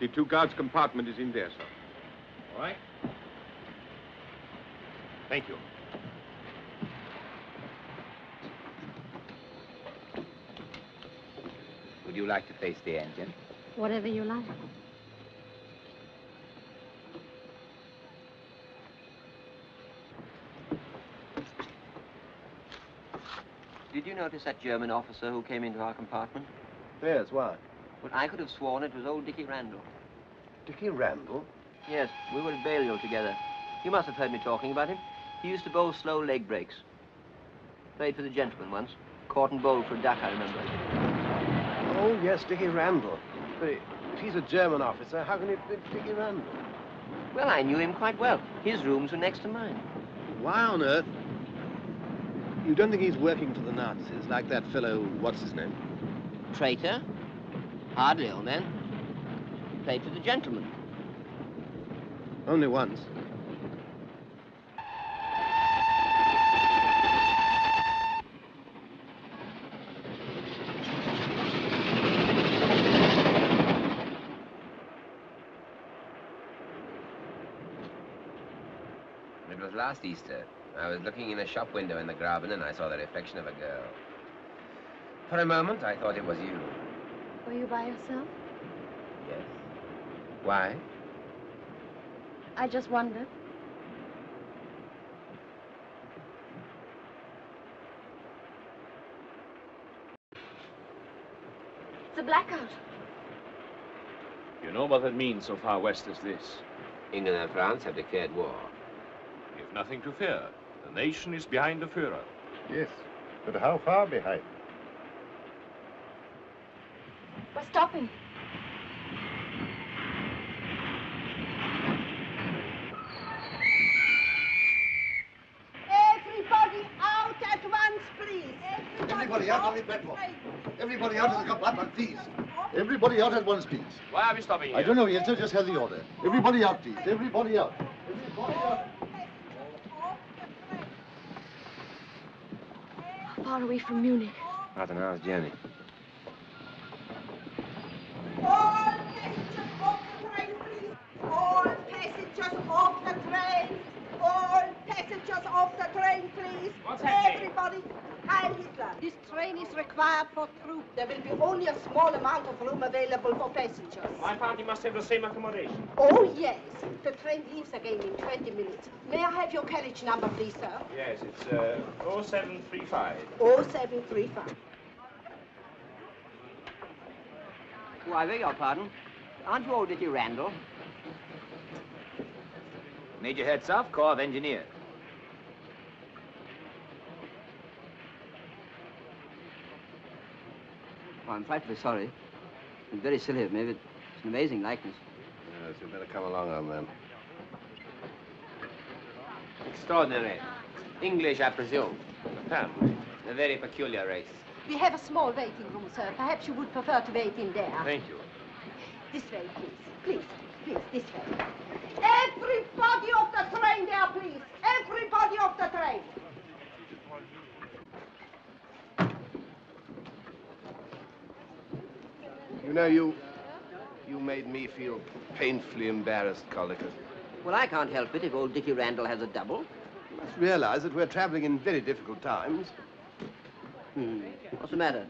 The two guards' compartment is in there, sir. All right. Thank you. Would you like to face the engine? Whatever you like. Did you notice that German officer who came into our compartment? Yes, why? But I could have sworn it was old Dickie Randall. Dickie Randall? Yes, we were at burial together. You must have heard me talking about him. He used to bowl slow leg breaks. Played for the Gentlemen once. Caught and bowled for a duck, I remember. Oh, yes, Dickie Randall. But if he's a German officer, how can it be Dickie Randall? Well, I knew him quite well. His rooms were next to mine. Why on earth? You don't think he's working for the Nazis like that fellow, what's his name? Traitor? Hardly, old man. Played for the Gentlemen. Only once. It was last Easter. I was looking in a shop window in the Graben and I saw the reflection of a girl. For a moment, I thought it was you. Were you by yourself? Yes. Why? I just wondered. It's a blackout. You know what it means so far west as this. England and France have declared war. We've nothing to fear. The nation is behind the Führer. Yes, but how far behind? We're stopping. Everybody out at once, please. Everybody, Everybody out on the platform. Everybody out of the compartment, please. Everybody out at once, please. Why are we stopping here? I don't know, Yenser just had the order. Everybody out, please. Everybody out. Everybody out. How far are we from Munich? About an hour's journey. All passengers off the train, please. All passengers off the train. All passengers off the train, please. What's happening? Everybody, Heil Hitler. This train is required for troop. There will be only a small amount of room available for passengers. My party must have the same accommodation. Oh, yes. The train leaves again in twenty minutes. May I have your carriage number, please, sir? Yes, it's uh, oh seven three five. oh seven three five. Why, I beg your pardon. Aren't you old Dickie Randall? Major Herzog, Corps of Engineers. Oh, I'm frightfully sorry. It's very silly of me, but it's an amazing likeness. Yes, you'd better come along on them. Extraordinary. English, I presume. Apparently. A very peculiar race. We have a small waiting room, sir. Perhaps you would prefer to wait in there. Thank you. This way, please. Please. Please, this way. Everybody off the train there, please. Everybody off the train. You know, you, you made me feel painfully embarrassed, Caldicott. Well, I can't help it if old Dickie Randall has a double. You must realize that we're traveling in very difficult times. Hmm. What's the matter?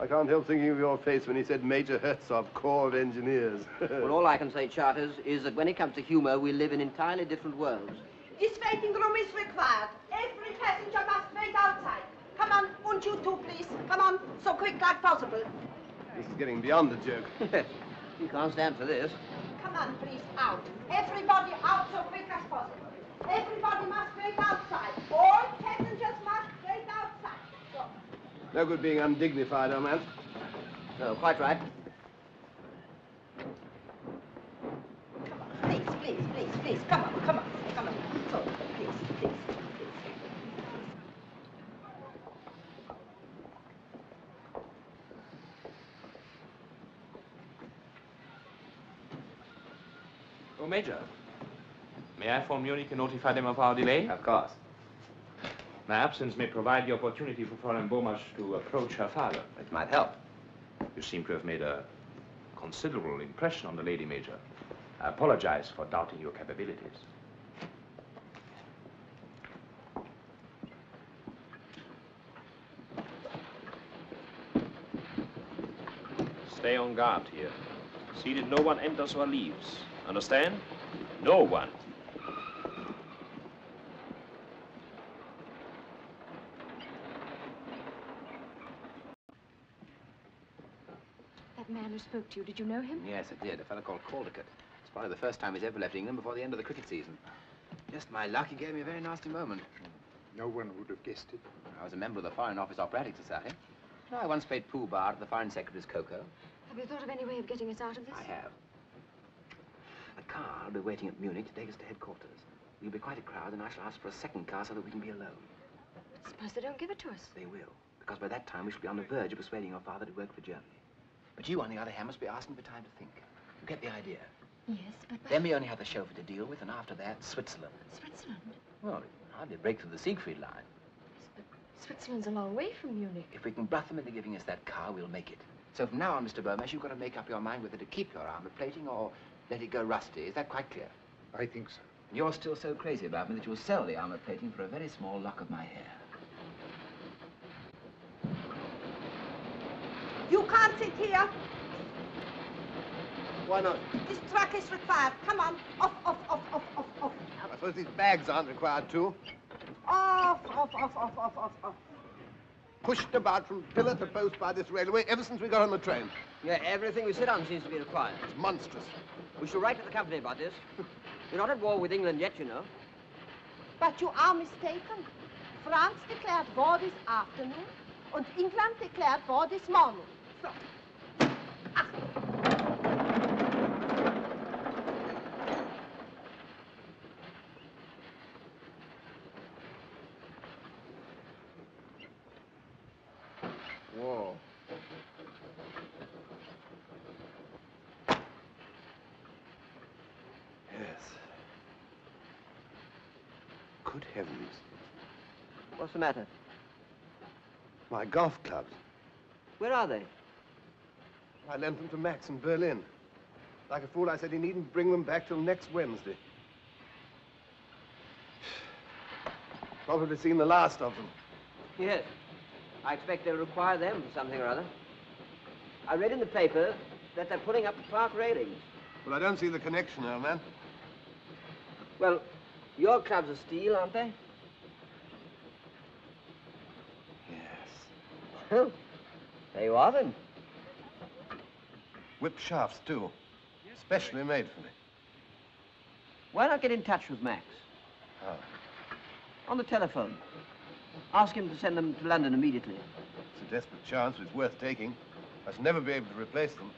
I can't help thinking of your face when he said Major Herzog, Corps of Engineers. Well, all I can say, Charters, is that when it comes to humor, we live in entirely different worlds. This waiting room is required. Every passenger must wait outside. Come on, won't you two, please? Come on, so quick like possible. This is getting beyond the joke. You can't stand for this. Come on, please, out. Everybody out so quick as possible. Everybody must wait outside. All passengers must wait outside. Go. No good being undignified, old man. No, quite right. Come on, please, please, please, please. Come on, come on, come on. Go, please, please, please. Oh, Major, may I phone Munich and notify them of our delay? Of course. My absence may provide the opportunity for Fräulein Bomasch to approach her father. It might help. You seem to have made a considerable impression on the lady, Major. I apologize for doubting your capabilities. Stay on guard here. See that no one enters or leaves. Understand? No one. That man who spoke to you, did you know him? Yes, I did. A fellow called Caldicott. It's probably the first time he's ever left England before the end of the cricket season. Just my luck, he gave me a very nasty moment. No one would have guessed it. I was a member of the Foreign Office Operatic Society. And I once played pool bar at the Foreign Secretary's Cocoa. Have you thought of any way of getting us out of this? I have. A car will be waiting at Munich to take us to headquarters. We'll be quite a crowd, and I shall ask for a second car so that we can be alone. Suppose they don't give it to us? They will, because by that time we shall be on the verge of persuading your father to work for Germany. But you, on the other hand, must be asking for time to think. You get the idea? Yes, but... Then we only have the chauffeur to deal with, and after that, Switzerland. Switzerland? Well, we can hardly break through the Siegfried Line. Yes, but Switzerland's a long way from Munich. If we can bluff them into giving us that car, we'll make it. So from now on, Mister Bomasch, you've got to make up your mind whether to keep your armor plating or... let it go rusty. Is that quite clear? I think so. And you're still so crazy about me that you'll sell the armor plating for a very small lock of my hair. You can't sit here. Why not? This truck is required. Come on. Off, off, off, off, off, off. I suppose these bags aren't required, too. Off, off, off, off, off, off, off. Pushed about from pillar to post by this railway ever since we got on the train. Yeah, everything we sit on seems to be required. It's monstrous. We shall write to the company about this. We're not at war with England yet, you know. But you are mistaken. France declared war this afternoon, and England declared war this morning. So. Ah. Whoa. Yes. Good heavens. What's the matter? My golf clubs. Where are they? I lent them to Max in Berlin. Like a fool, I said he needn't bring them back till next Wednesday. Probably seen the last of them. Yes. I expect they'll require them for something or other. I read in the paper that they're putting up the park railings. Well, I don't see the connection, old man. Well, your clubs are steel, aren't they? Yes. Well, there you are, then. Whip shafts, too. Yes, specially made for me. Why not get in touch with Max? How? On the telephone. Ask him to send them to London immediately. It's a desperate chance, but it's worth taking. I shall never be able to replace them.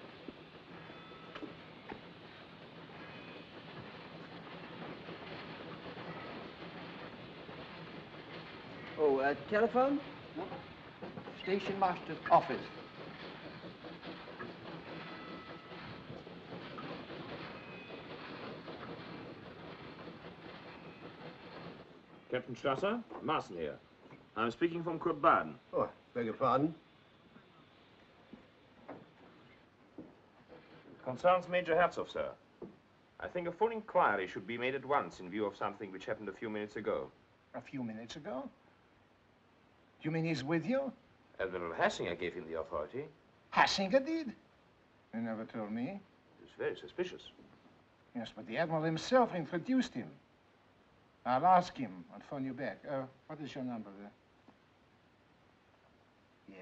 Oh, uh, telephone? What? Station master's office. Captain Strasser, Marsen here. I'm speaking from Croydon. Oh, I beg your pardon. Concerns Major Herzog, sir. I think a full inquiry should be made at once in view of something which happened a few minutes ago. A few minutes ago? You mean he's with you? Admiral Hasker gave him the authority. Hasker did? He never told me. It's very suspicious. Yes, but the Admiral himself introduced him. I'll ask him. I'll phone you back. Uh, what is your number there?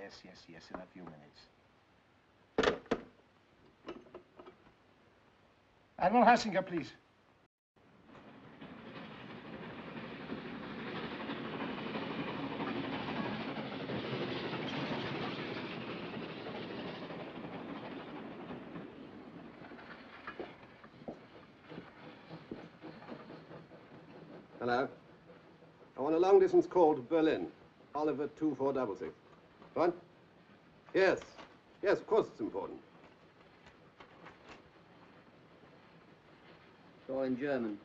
Yes, yes, yes, in a few minutes. Admiral Hasker, please. Hello. I want a long-distance call to Berlin. Oliver two four six six. What? Yes. Yes, of course it's important. It's all in German.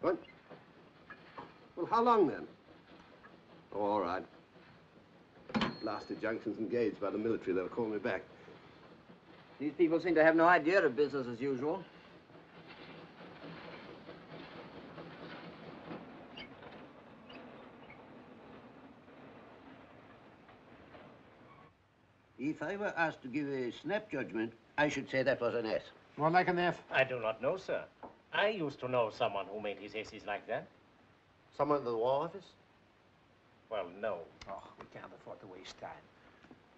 What? Well, how long then? Oh, all right. Blasted junctions engaged by the military. They'll call me back. These people seem to have no idea of business as usual. If I were asked to give a snap judgment, I should say that was an S. More like an F? I do not know, sir. I used to know someone who made his S's like that. Someone at the War Office? Well, no. Oh, we can't afford to waste time.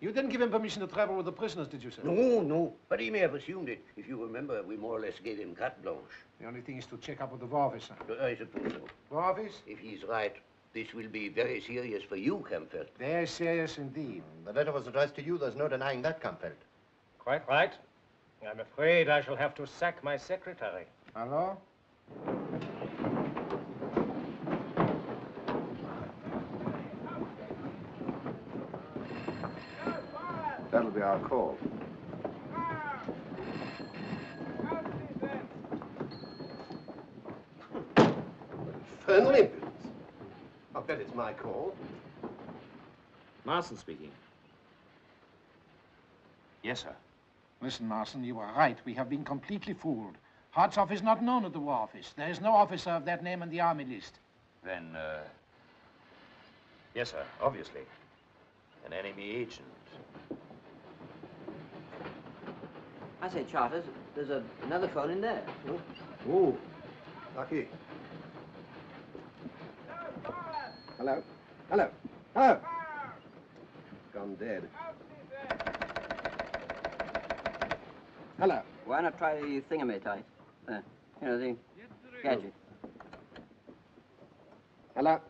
You didn't give him permission to travel with the prisoners, did you, sir? No, no. But he may have assumed it. If you remember, we more or less gave him carte blanche. The only thing is to check up with the War Office, sir. I suppose so. War Office? If he's right. This will be very serious for you, Kampfeld. Very serious indeed. The letter was addressed to you. There's no denying that, Kampfeld. Quite right. I'm afraid I shall have to sack my secretary. Hello? That'll be our call. Infernal impudence. I bet it's my call. Marsen speaking. Yes, sir. Listen, Marsen, you are right. We have been completely fooled. Herzog is not known at the War Office. There is no officer of that name on the Army list. Then, uh... yes, sir, obviously. An enemy agent. I say, Charters, there's a, another phone in there. Oh, ooh. Lucky. Hello? Hello? Hello? Gone dead. Hello? Why not try the thingamay-type? Uh, you know, the gadget. Hello?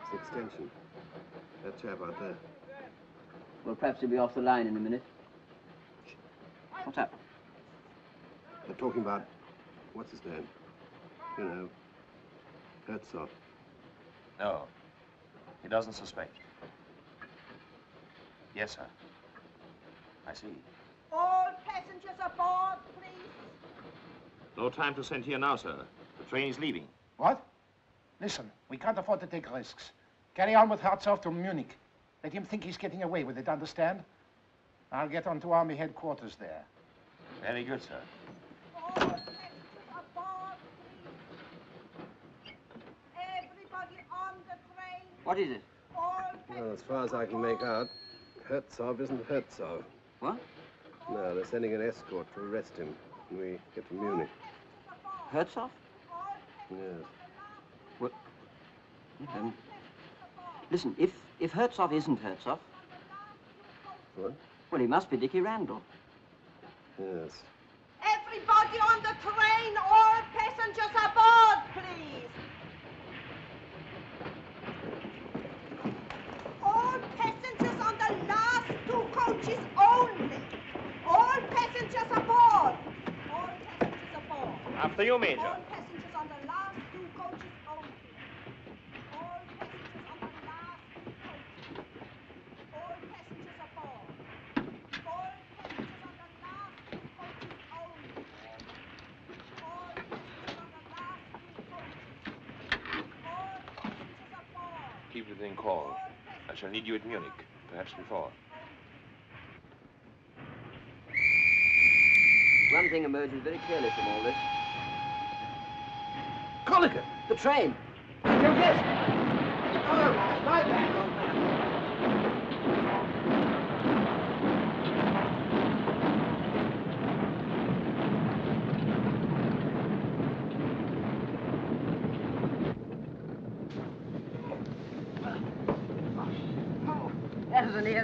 It's the extension. That chap out there. Well, perhaps he'll be off the line in a minute. What's up? They're talking about... what's his name? You know, Herzog. No, he doesn't suspect. Yes, sir. I see. All passengers aboard, please. No time to send here now, sir. The train is leaving. What? Listen, we can't afford to take risks. Carry on with Herzog to Munich. Let him think he's getting away with it, understand? I'll get on to Army headquarters there. Very good, sir. Oh. What is it? Well, as far as I can make out, Herzog isn't Herzog. What? No, they're sending an escort to arrest him when we get to Munich. Herzog? Yes. Well, um, listen, if, if Herzog isn't Herzog... What? Well, he must be Dickie Randall. Yes. Everybody on the train, all passengers aboard, please. Passengers on the last two coaches only. All passengers aboard. All passengers aboard. After you, Major. All passengers on the last two coaches only. All passengers on the last two coaches. All passengers aboard. All passengers on the last two coaches only. All passengers on the last two coaches. All passengers aboard. Keep the thing called. I shall need you at Munich, perhaps before. One thing emerges very clearly from all this. Caldicott! The train! You guessed it! All right, my bad, old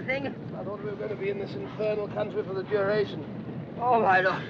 thing. I thought we were going to be in this infernal country for the duration. Oh, my Lord.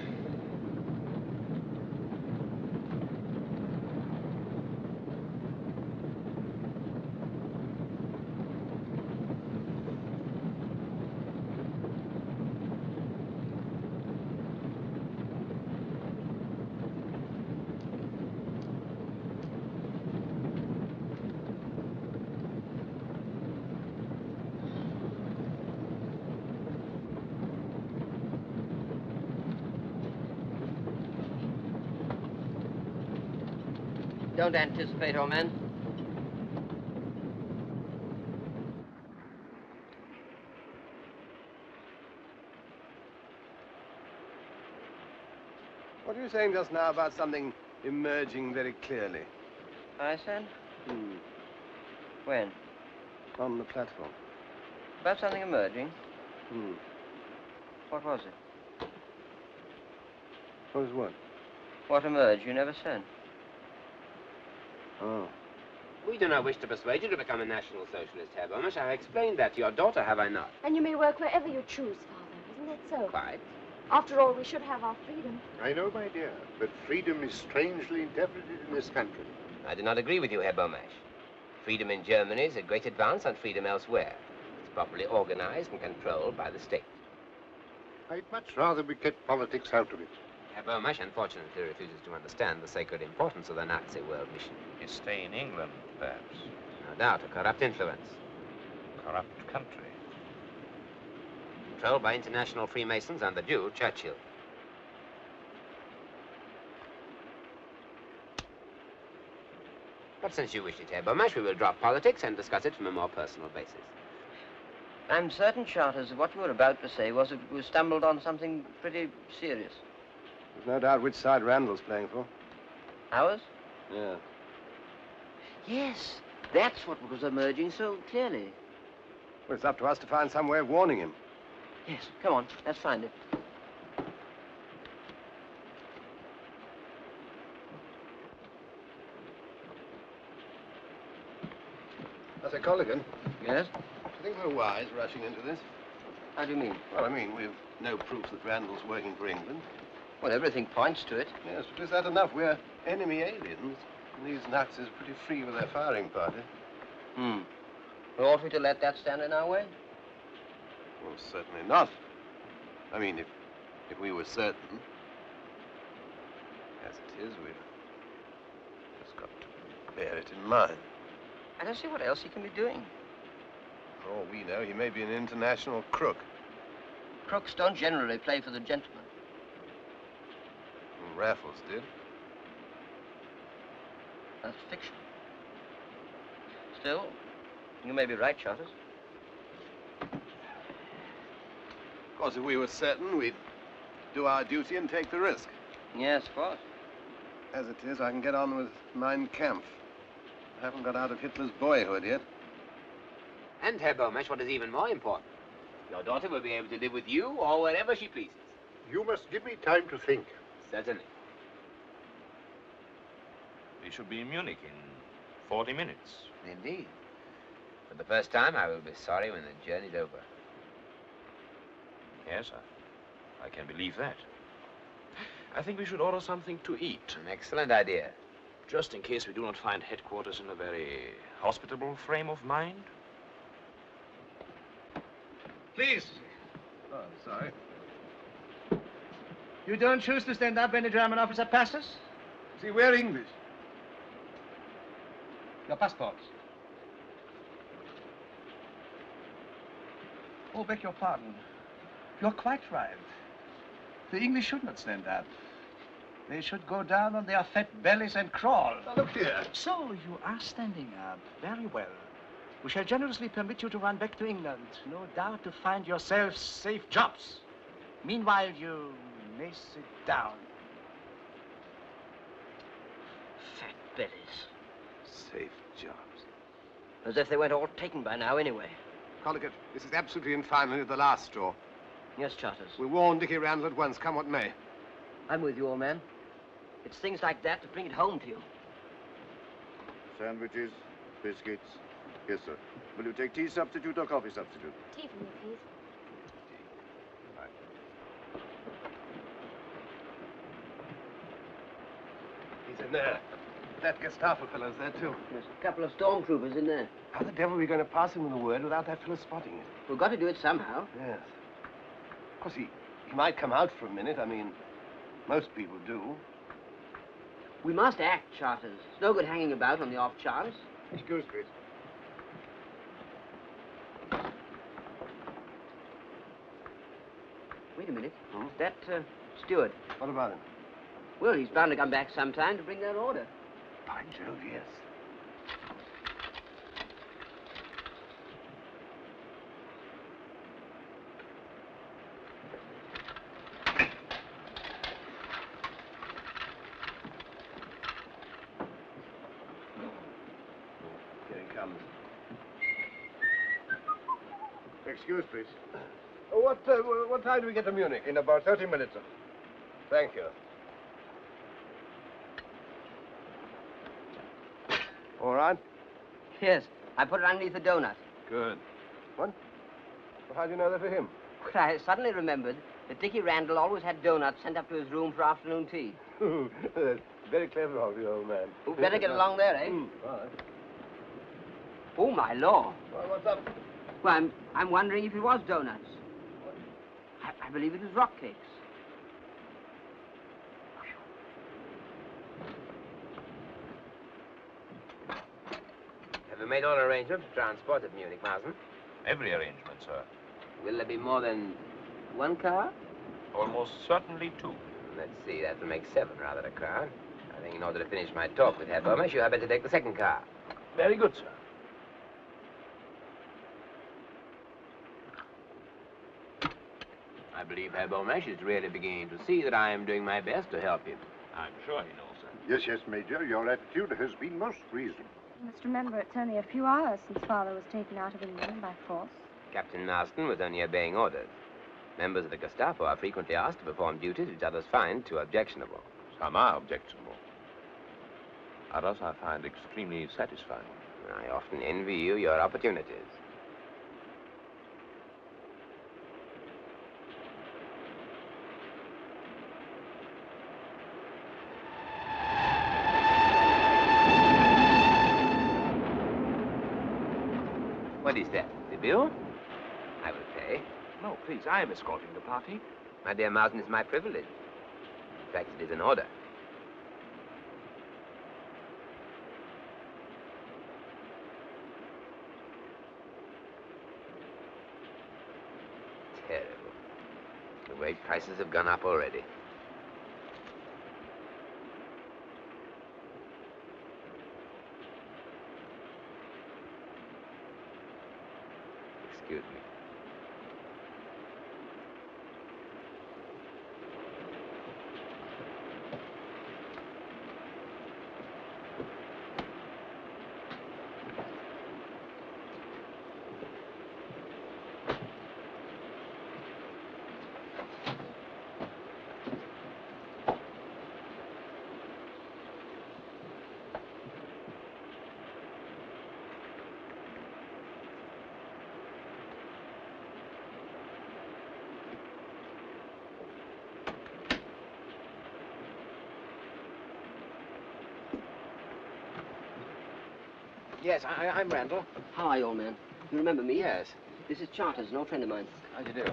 Don't anticipate, old man. What were you saying just now about something emerging very clearly? I said? Hmm. When? On the platform. About something emerging? Hmm. What was it? What was what? What emerged, you never said. Oh. We do not wish to persuade you to become a National Socialist, Herr Bomasch. I have explained that to your daughter, have I not? And you may work wherever you choose, Father. Isn't that so? Quite. After all, we should have our freedom. I know, my dear, but freedom is strangely interpreted in this country. I do not agree with you, Herr Bomasch. Freedom in Germany is a great advance on freedom elsewhere. It's properly organized and controlled by the state. I'd much rather we kept politics out of it. Herr Bomasch unfortunately refuses to understand the sacred importance of the Nazi world mission. His stay in England, perhaps. No doubt, a corrupt influence. Corrupt country. Controlled by international Freemasons and the Jew, Churchill. But since you wish it, Herr Bomasch, we will drop politics and discuss it from a more personal basis. I'm certain, Charters, that what you were about to say was that we stumbled on something pretty serious. There's no doubt which side Randall's playing for. Ours? Yeah. Yes, that's what was emerging so clearly. Well, it's up to us to find some way of warning him. Yes, come on, let's find it. Mister Colligan. Yes? Do you think we're wise rushing into this? How do you mean? Well, I mean, we've no proof that Randall's working for England. Well, everything points to it. Yes, but is that enough? We're enemy aliens. And these Nazis are pretty free with their firing party. Hmm. Well, ought we to let that stand in our way? Well, certainly not. I mean, if, if we were certain. As it is, we've just got to bear it in mind. I don't see what else he can be doing. For all we know, he may be an international crook. Crooks don't generally play for the gentleman. Raffles did. That's fiction. still. You may be right, Charters. Of course, if we were certain, we'd do our duty and take the risk. Yes, of course. As it is, I can get on with Mein Kampf. I haven't got out of Hitler's boyhood yet. And, Herr Bomasch, what is even more important, your daughter will be able to live with you or wherever she pleases. You must give me time to think. Certainly. We should be in Munich in forty minutes. Indeed. For the first time, I will be sorry when the journey's over. Yes, I, I can believe that. I think we should order something to eat. An excellent idea. Just in case we do not find headquarters in a very hospitable frame of mind. Please. Oh, I'm sorry. You don't choose to stand up when a German officer passes? See, we're English. Your passports. Oh, beg your pardon. You're quite right. The English should not stand up. They should go down on their fat bellies and crawl. Now look here. So, you are standing up. Very well. We shall generously permit you to run back to England, no doubt to find yourselves safe jobs. Meanwhile, you may sit down. Fat bellies. Safe jobs. As if they weren't all taken by now, anyway. Caldicott, this is absolutely and finally the last straw. Yes, Charters. We'll warn Dickie Randall at once, come what may. I'm with you, old man. It's things like that that bring it home to you. Sandwiches, biscuits. Yes, sir. Will you take tea substitute or coffee substitute? Tea for me, please. Tea. Right. He's in there. That Gestapo fellow's there, too. There's a couple of stormtroopers in there. How the devil are we going to pass him with a word without that fellow spotting it? We've got to do it somehow. Yes. Of course, he, he might come out for a minute. I mean, most people do. We must act, Charters. It's no good hanging about on the off chance. Excuse me. Wait a minute. Hmm? That uh, steward. What about him? Well, he's bound to come back sometime to bring that order. By Jove, yes. Here he comes. Excuse, please. What, uh, what time do we get to Munich? In about thirty minutes. Thank you. All right? Yes. I put it underneath the donut. Good. What? Well, how do you know that for him? Well, I suddenly remembered that Dickie Randall always had donuts sent up to his room for afternoon tea. That's very clever of you, old man. We'd better get along there, eh? Mm, all right. Oh, my lord. Well, what's up? Well, I'm, I'm wondering if it was donuts. I believe it was rock cakes. Have you made all arrangements for transport at Munich, Marsen? Every arrangement, sir. Will there be more than one car? Almost certainly two. Let's see, that will make seven rather than a crowd. I think in order to finish my talk with Herr Bomasch, you had better take the second car. Very good, sir. I believe Herr Bomasch is really beginning to see that I am doing my best to help him. I'm sure he knows that. Yes, yes, Major, your attitude has been most reasonable. You must remember, it's only a few hours since Father was taken out of England by force. Captain Marston was only obeying orders. Members of the Gestapo are frequently asked to perform duties which others find too objectionable. Some are objectionable. Others I find extremely satisfying. I often envy you your opportunities. What is that? The bill? I will pay. No, please, I am escorting the party. My dear Marsen, it's my privilege. In fact, it is an order. Terrible. The way prices have gone up already. Excuse me. Yes, I, I'm Randall. Hi, old man. You remember me? Yes. This is Charters, an old friend of mine. How do you do?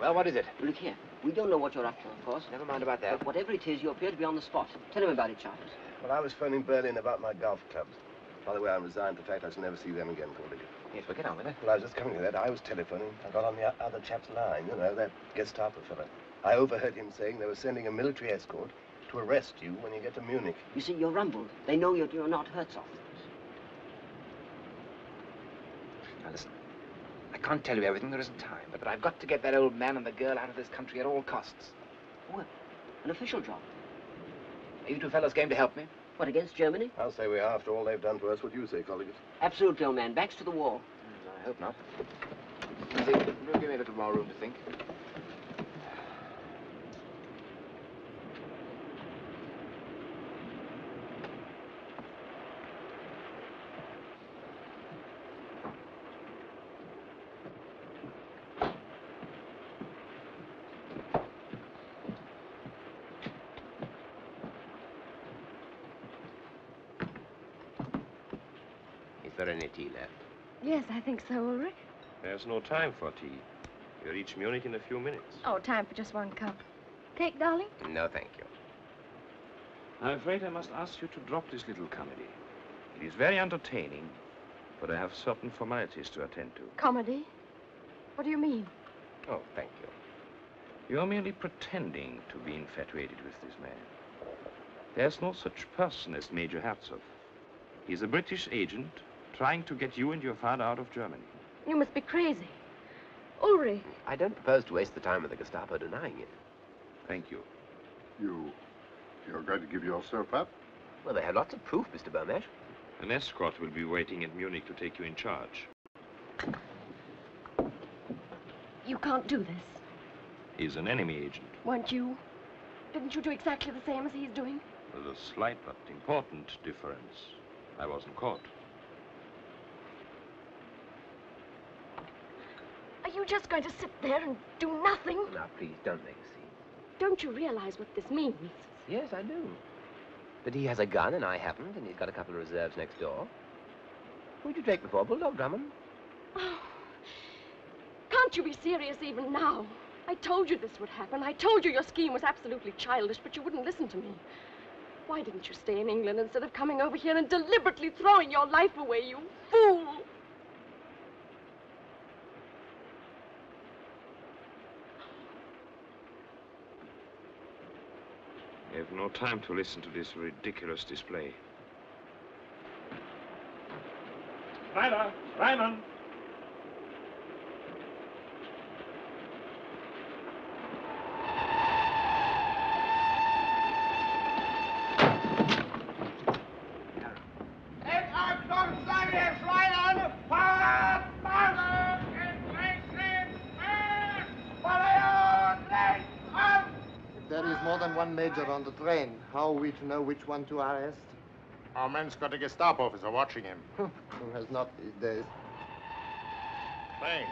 Well, what is it? Look here. We don't know what you're up to, of course. Never mind about that. But whatever it is, you appear to be on the spot. Tell him about it, Charters. Well, I was phoning Berlin about my golf clubs. By the way, I'm resigned to the fact I shall never see them again, Caldicott. Yes, well, get on with it. Well, I was just coming to that. I was telephoning. I got on the other chap's line, you know, that Gestapo fellow. I overheard him saying they were sending a military escort to arrest you when you get to Munich. You see, you're rumbled. They know you're, you're not Herzog. Now, listen, I can't tell you everything, there isn't time, but, but I've got to get that old man and the girl out of this country at all costs. What? An official job? Are you two fellows going to help me? What, against Germany? I'll say we are. After all they've done to us, what do you say, Caldicott? Absolutely, old man. Backs to the wall. Mm, I hope not. See, give me a little more room to think. Any tea left? Yes, I think so, Ulrich. There's no time for tea. You'll reach Munich in a few minutes. Oh, time for just one cup. Cake, darling? No, thank you. I'm afraid I must ask you to drop this little comedy. It is very entertaining, but I have certain formalities to attend to. Comedy? What do you mean? Oh, thank you. You're merely pretending to be infatuated with this man. There's no such person as Major Herzog. He's a British agent, trying to get you and your father out of Germany. You must be crazy. Ulrich. I don't propose to waste the time of the Gestapo denying it. Thank you. You... you're going to give yourself up? Well, they have lots of proof, Mister Bomasch. An escort will be waiting in Munich to take you in charge. You can't do this. He's an enemy agent. Weren't you? Didn't you do exactly the same as he's doing? There's a slight but important difference. I wasn't caught. Are you just going to sit there and do nothing? Now, please, don't make a scene. Don't you realize what this means? Yes, I do. But he has a gun and I haven't, and he's got a couple of reserves next door. Who'd you take before, Bulldog Drummond? Oh, can't you be serious even now? I told you this would happen. I told you your scheme was absolutely childish, but you wouldn't listen to me. Why didn't you stay in England instead of coming over here and deliberately throwing your life away, you fool? I have no time to listen to this ridiculous display. Ryder! Ryman! On the train. How are we to know which one to arrest? Our man's got a Gestapo officer watching him. Who has not these days. Thanks.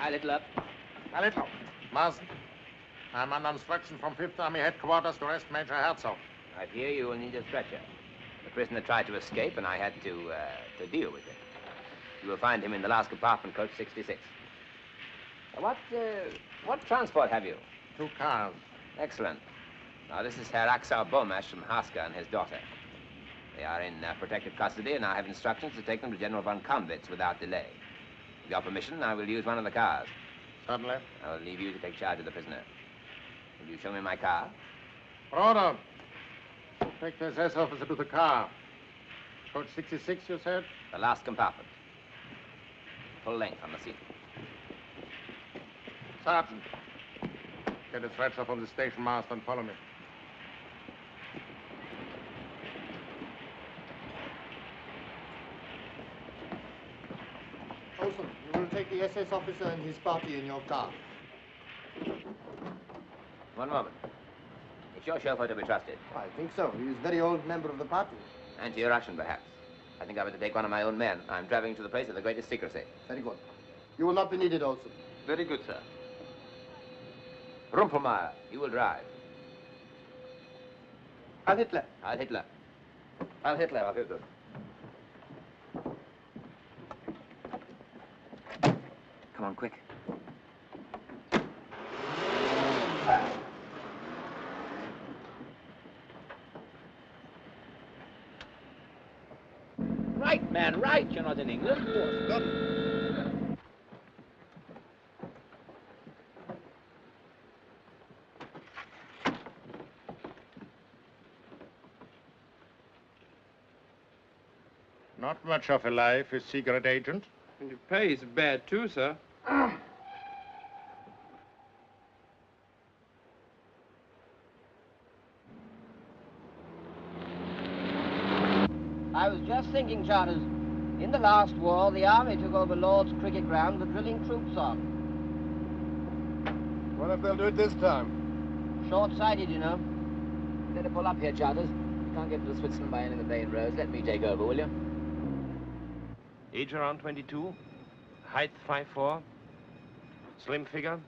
A little up. A little up. Marsen, I'm under instruction from fifth Army Headquarters to arrest Major Herzog. I fear you will need a stretcher. The prisoner tried to escape, and I had to, uh, to deal with it. You will find him in the last compartment, coach sixty-six. Now, what, uh, what transport have you? Two cars. Excellent. Now, this is Herr Axel Bomasch from Hasker and his daughter. They are in uh, protective custody, and I have instructions to take them to General von Kammwitz without delay. With your permission, I will use one of the cars. Certainly. I will leave you to take charge of the prisoner. Will you show me my car? Order. Take this S officer to the car. Coach sixty-six, you said? The last compartment. Full length on the seat. Sergeant, get a stretcher from the station master and follow me. Olsen, you will take the S S officer and his party in your car. One moment. Is your chauffeur to be trusted? I think so. He is a very old member of the party. And to your action, perhaps. I think I better take one of my own men. I'm traveling to the place of the greatest secrecy. Very good. You will not be needed, Olsen. Very good, sir. Rumpelmeier, you will drive. Heil Hitler. Heil Hitler. Heil Hitler. Heil Hitler. Come on, quick. Right, man, right. You're not in England. Good. Not much of a life, a secret agent. And your pay is bad, too, sir. I was just thinking, Charters, in the last war, the army took over Lord's cricket ground for drilling troops on. What if they'll do it this time? Short-sighted, you know. Better pull up here, Charters. You can't get to the Switzerland by any of the main roads. Let me take over, will you? Age around twenty-two, height five foot four, slim figure,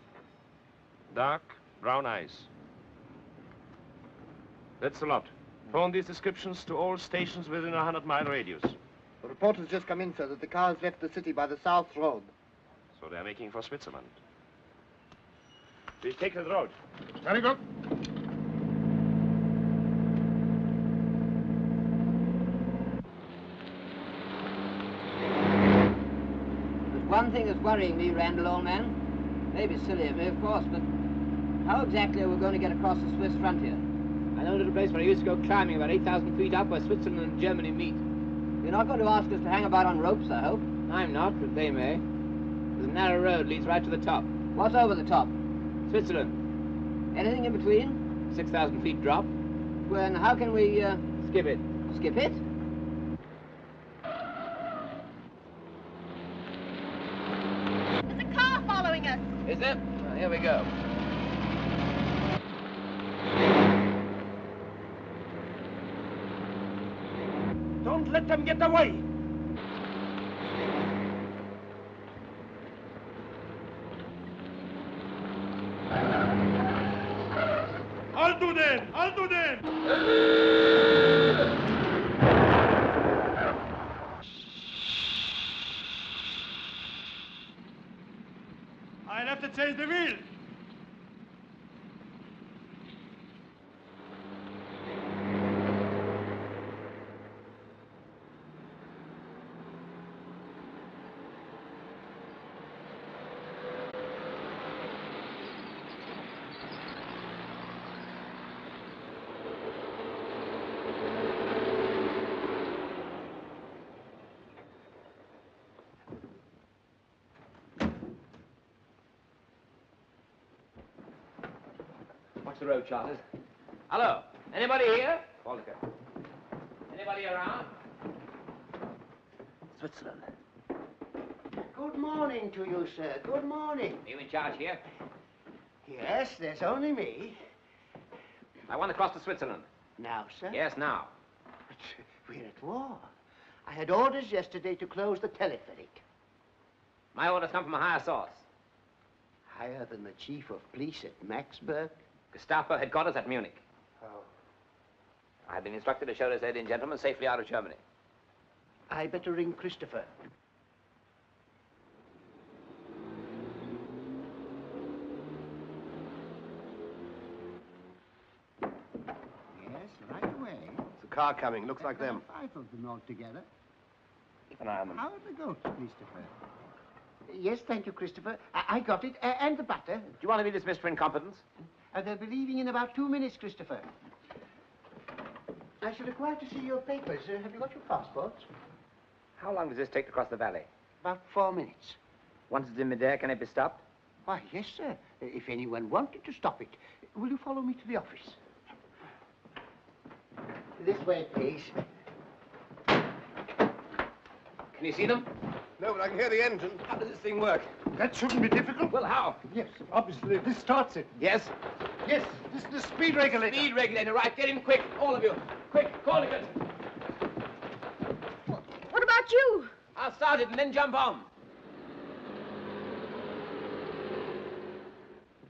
dark brown eyes. That's a lot. Phone these descriptions to all stations within a hundred mile radius. The report has just come in, sir, that the car has left the city by the south road. So they're making for Switzerland. We'll take that road. Very good. There's one thing that's worrying me, Randall, old man. Maybe silly of me, of course, but how exactly are we going to get across the Swiss frontier? I know a little place where I used to go climbing about eight thousand feet up where Switzerland and Germany meet. You're not going to ask us to hang about on ropes, I hope? I'm not, but they may. There's a narrow road leads right to the top. What's over the top? Switzerland. Anything in between? six thousand feet drop. Well, and how can we, uh... skip it. Skip it? There's a car following us. Is there? Well, here we go. Don't let them get away! I'll do them! I'll do them! I'll have to change the wheel! The road, Charters. Hello. Anybody here? Caldicott. Anybody around? Switzerland. Good morning to you, sir. Good morning. Are you in charge here? Yes, there's only me. I want to cross to Switzerland. Now, sir? Yes, now. But we're at war. I had orders yesterday to close the telepheric. My orders come from a higher source. higher than the chief of police at Maxburg? Gestapo headquarters at Munich. Oh. I have been instructed to show this lady and gentleman safely out of Germany. I better ring Christopher. Yes, right away. It's a car coming. Looks like them. Five of them altogether. Keep an eye on them. How are the goats, Christopher? Yes, thank you, Christopher. I, I got it. Uh, and the butter. Do you want to be dismissed for incompetence? Uh, they'll be leaving in about two minutes, Christopher. I should require to see your papers. Uh, have you got your passports? How long does this take to cross the valley? About four minutes. Once it's in midair, can it be stopped? Why, yes, sir. If anyone wanted to stop it. Will you follow me to the office? This way, please. Can you see them? No, but I can hear the engine. How does this thing work? That shouldn't be difficult. Well, how? Yes, obviously, this starts it. Yes? Yes, this is the speed regulator. Speed regulator, right. Get in quick, all of you. Quick, Caldicott. What about you? I'll start it and then jump on.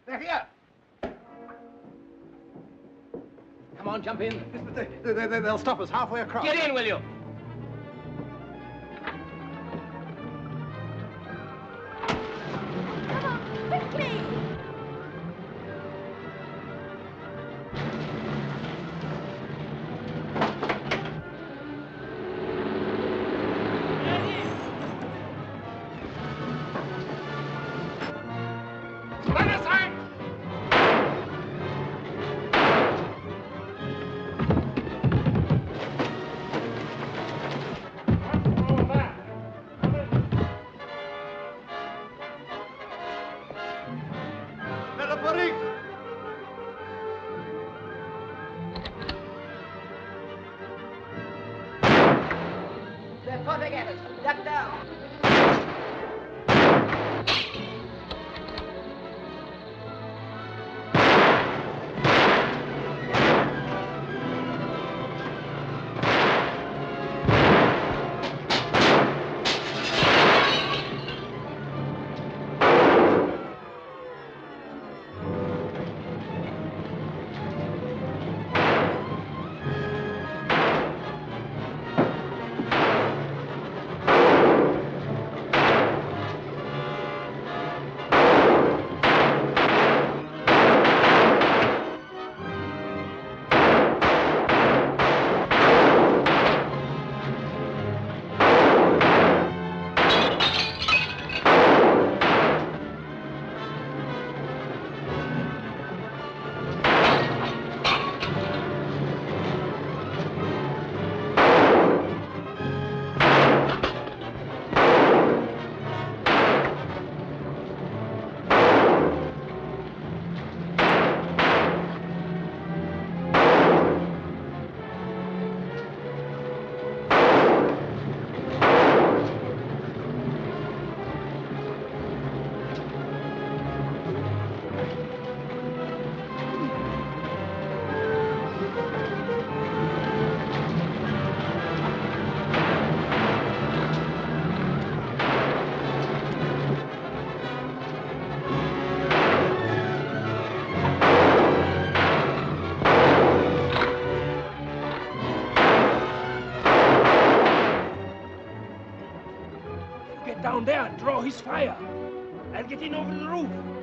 They're here. Come on, jump in. Yes, but they, they, they, they'll stop us halfway across. Get in, will you? Down there and draw his fire. I'll get in over the roof.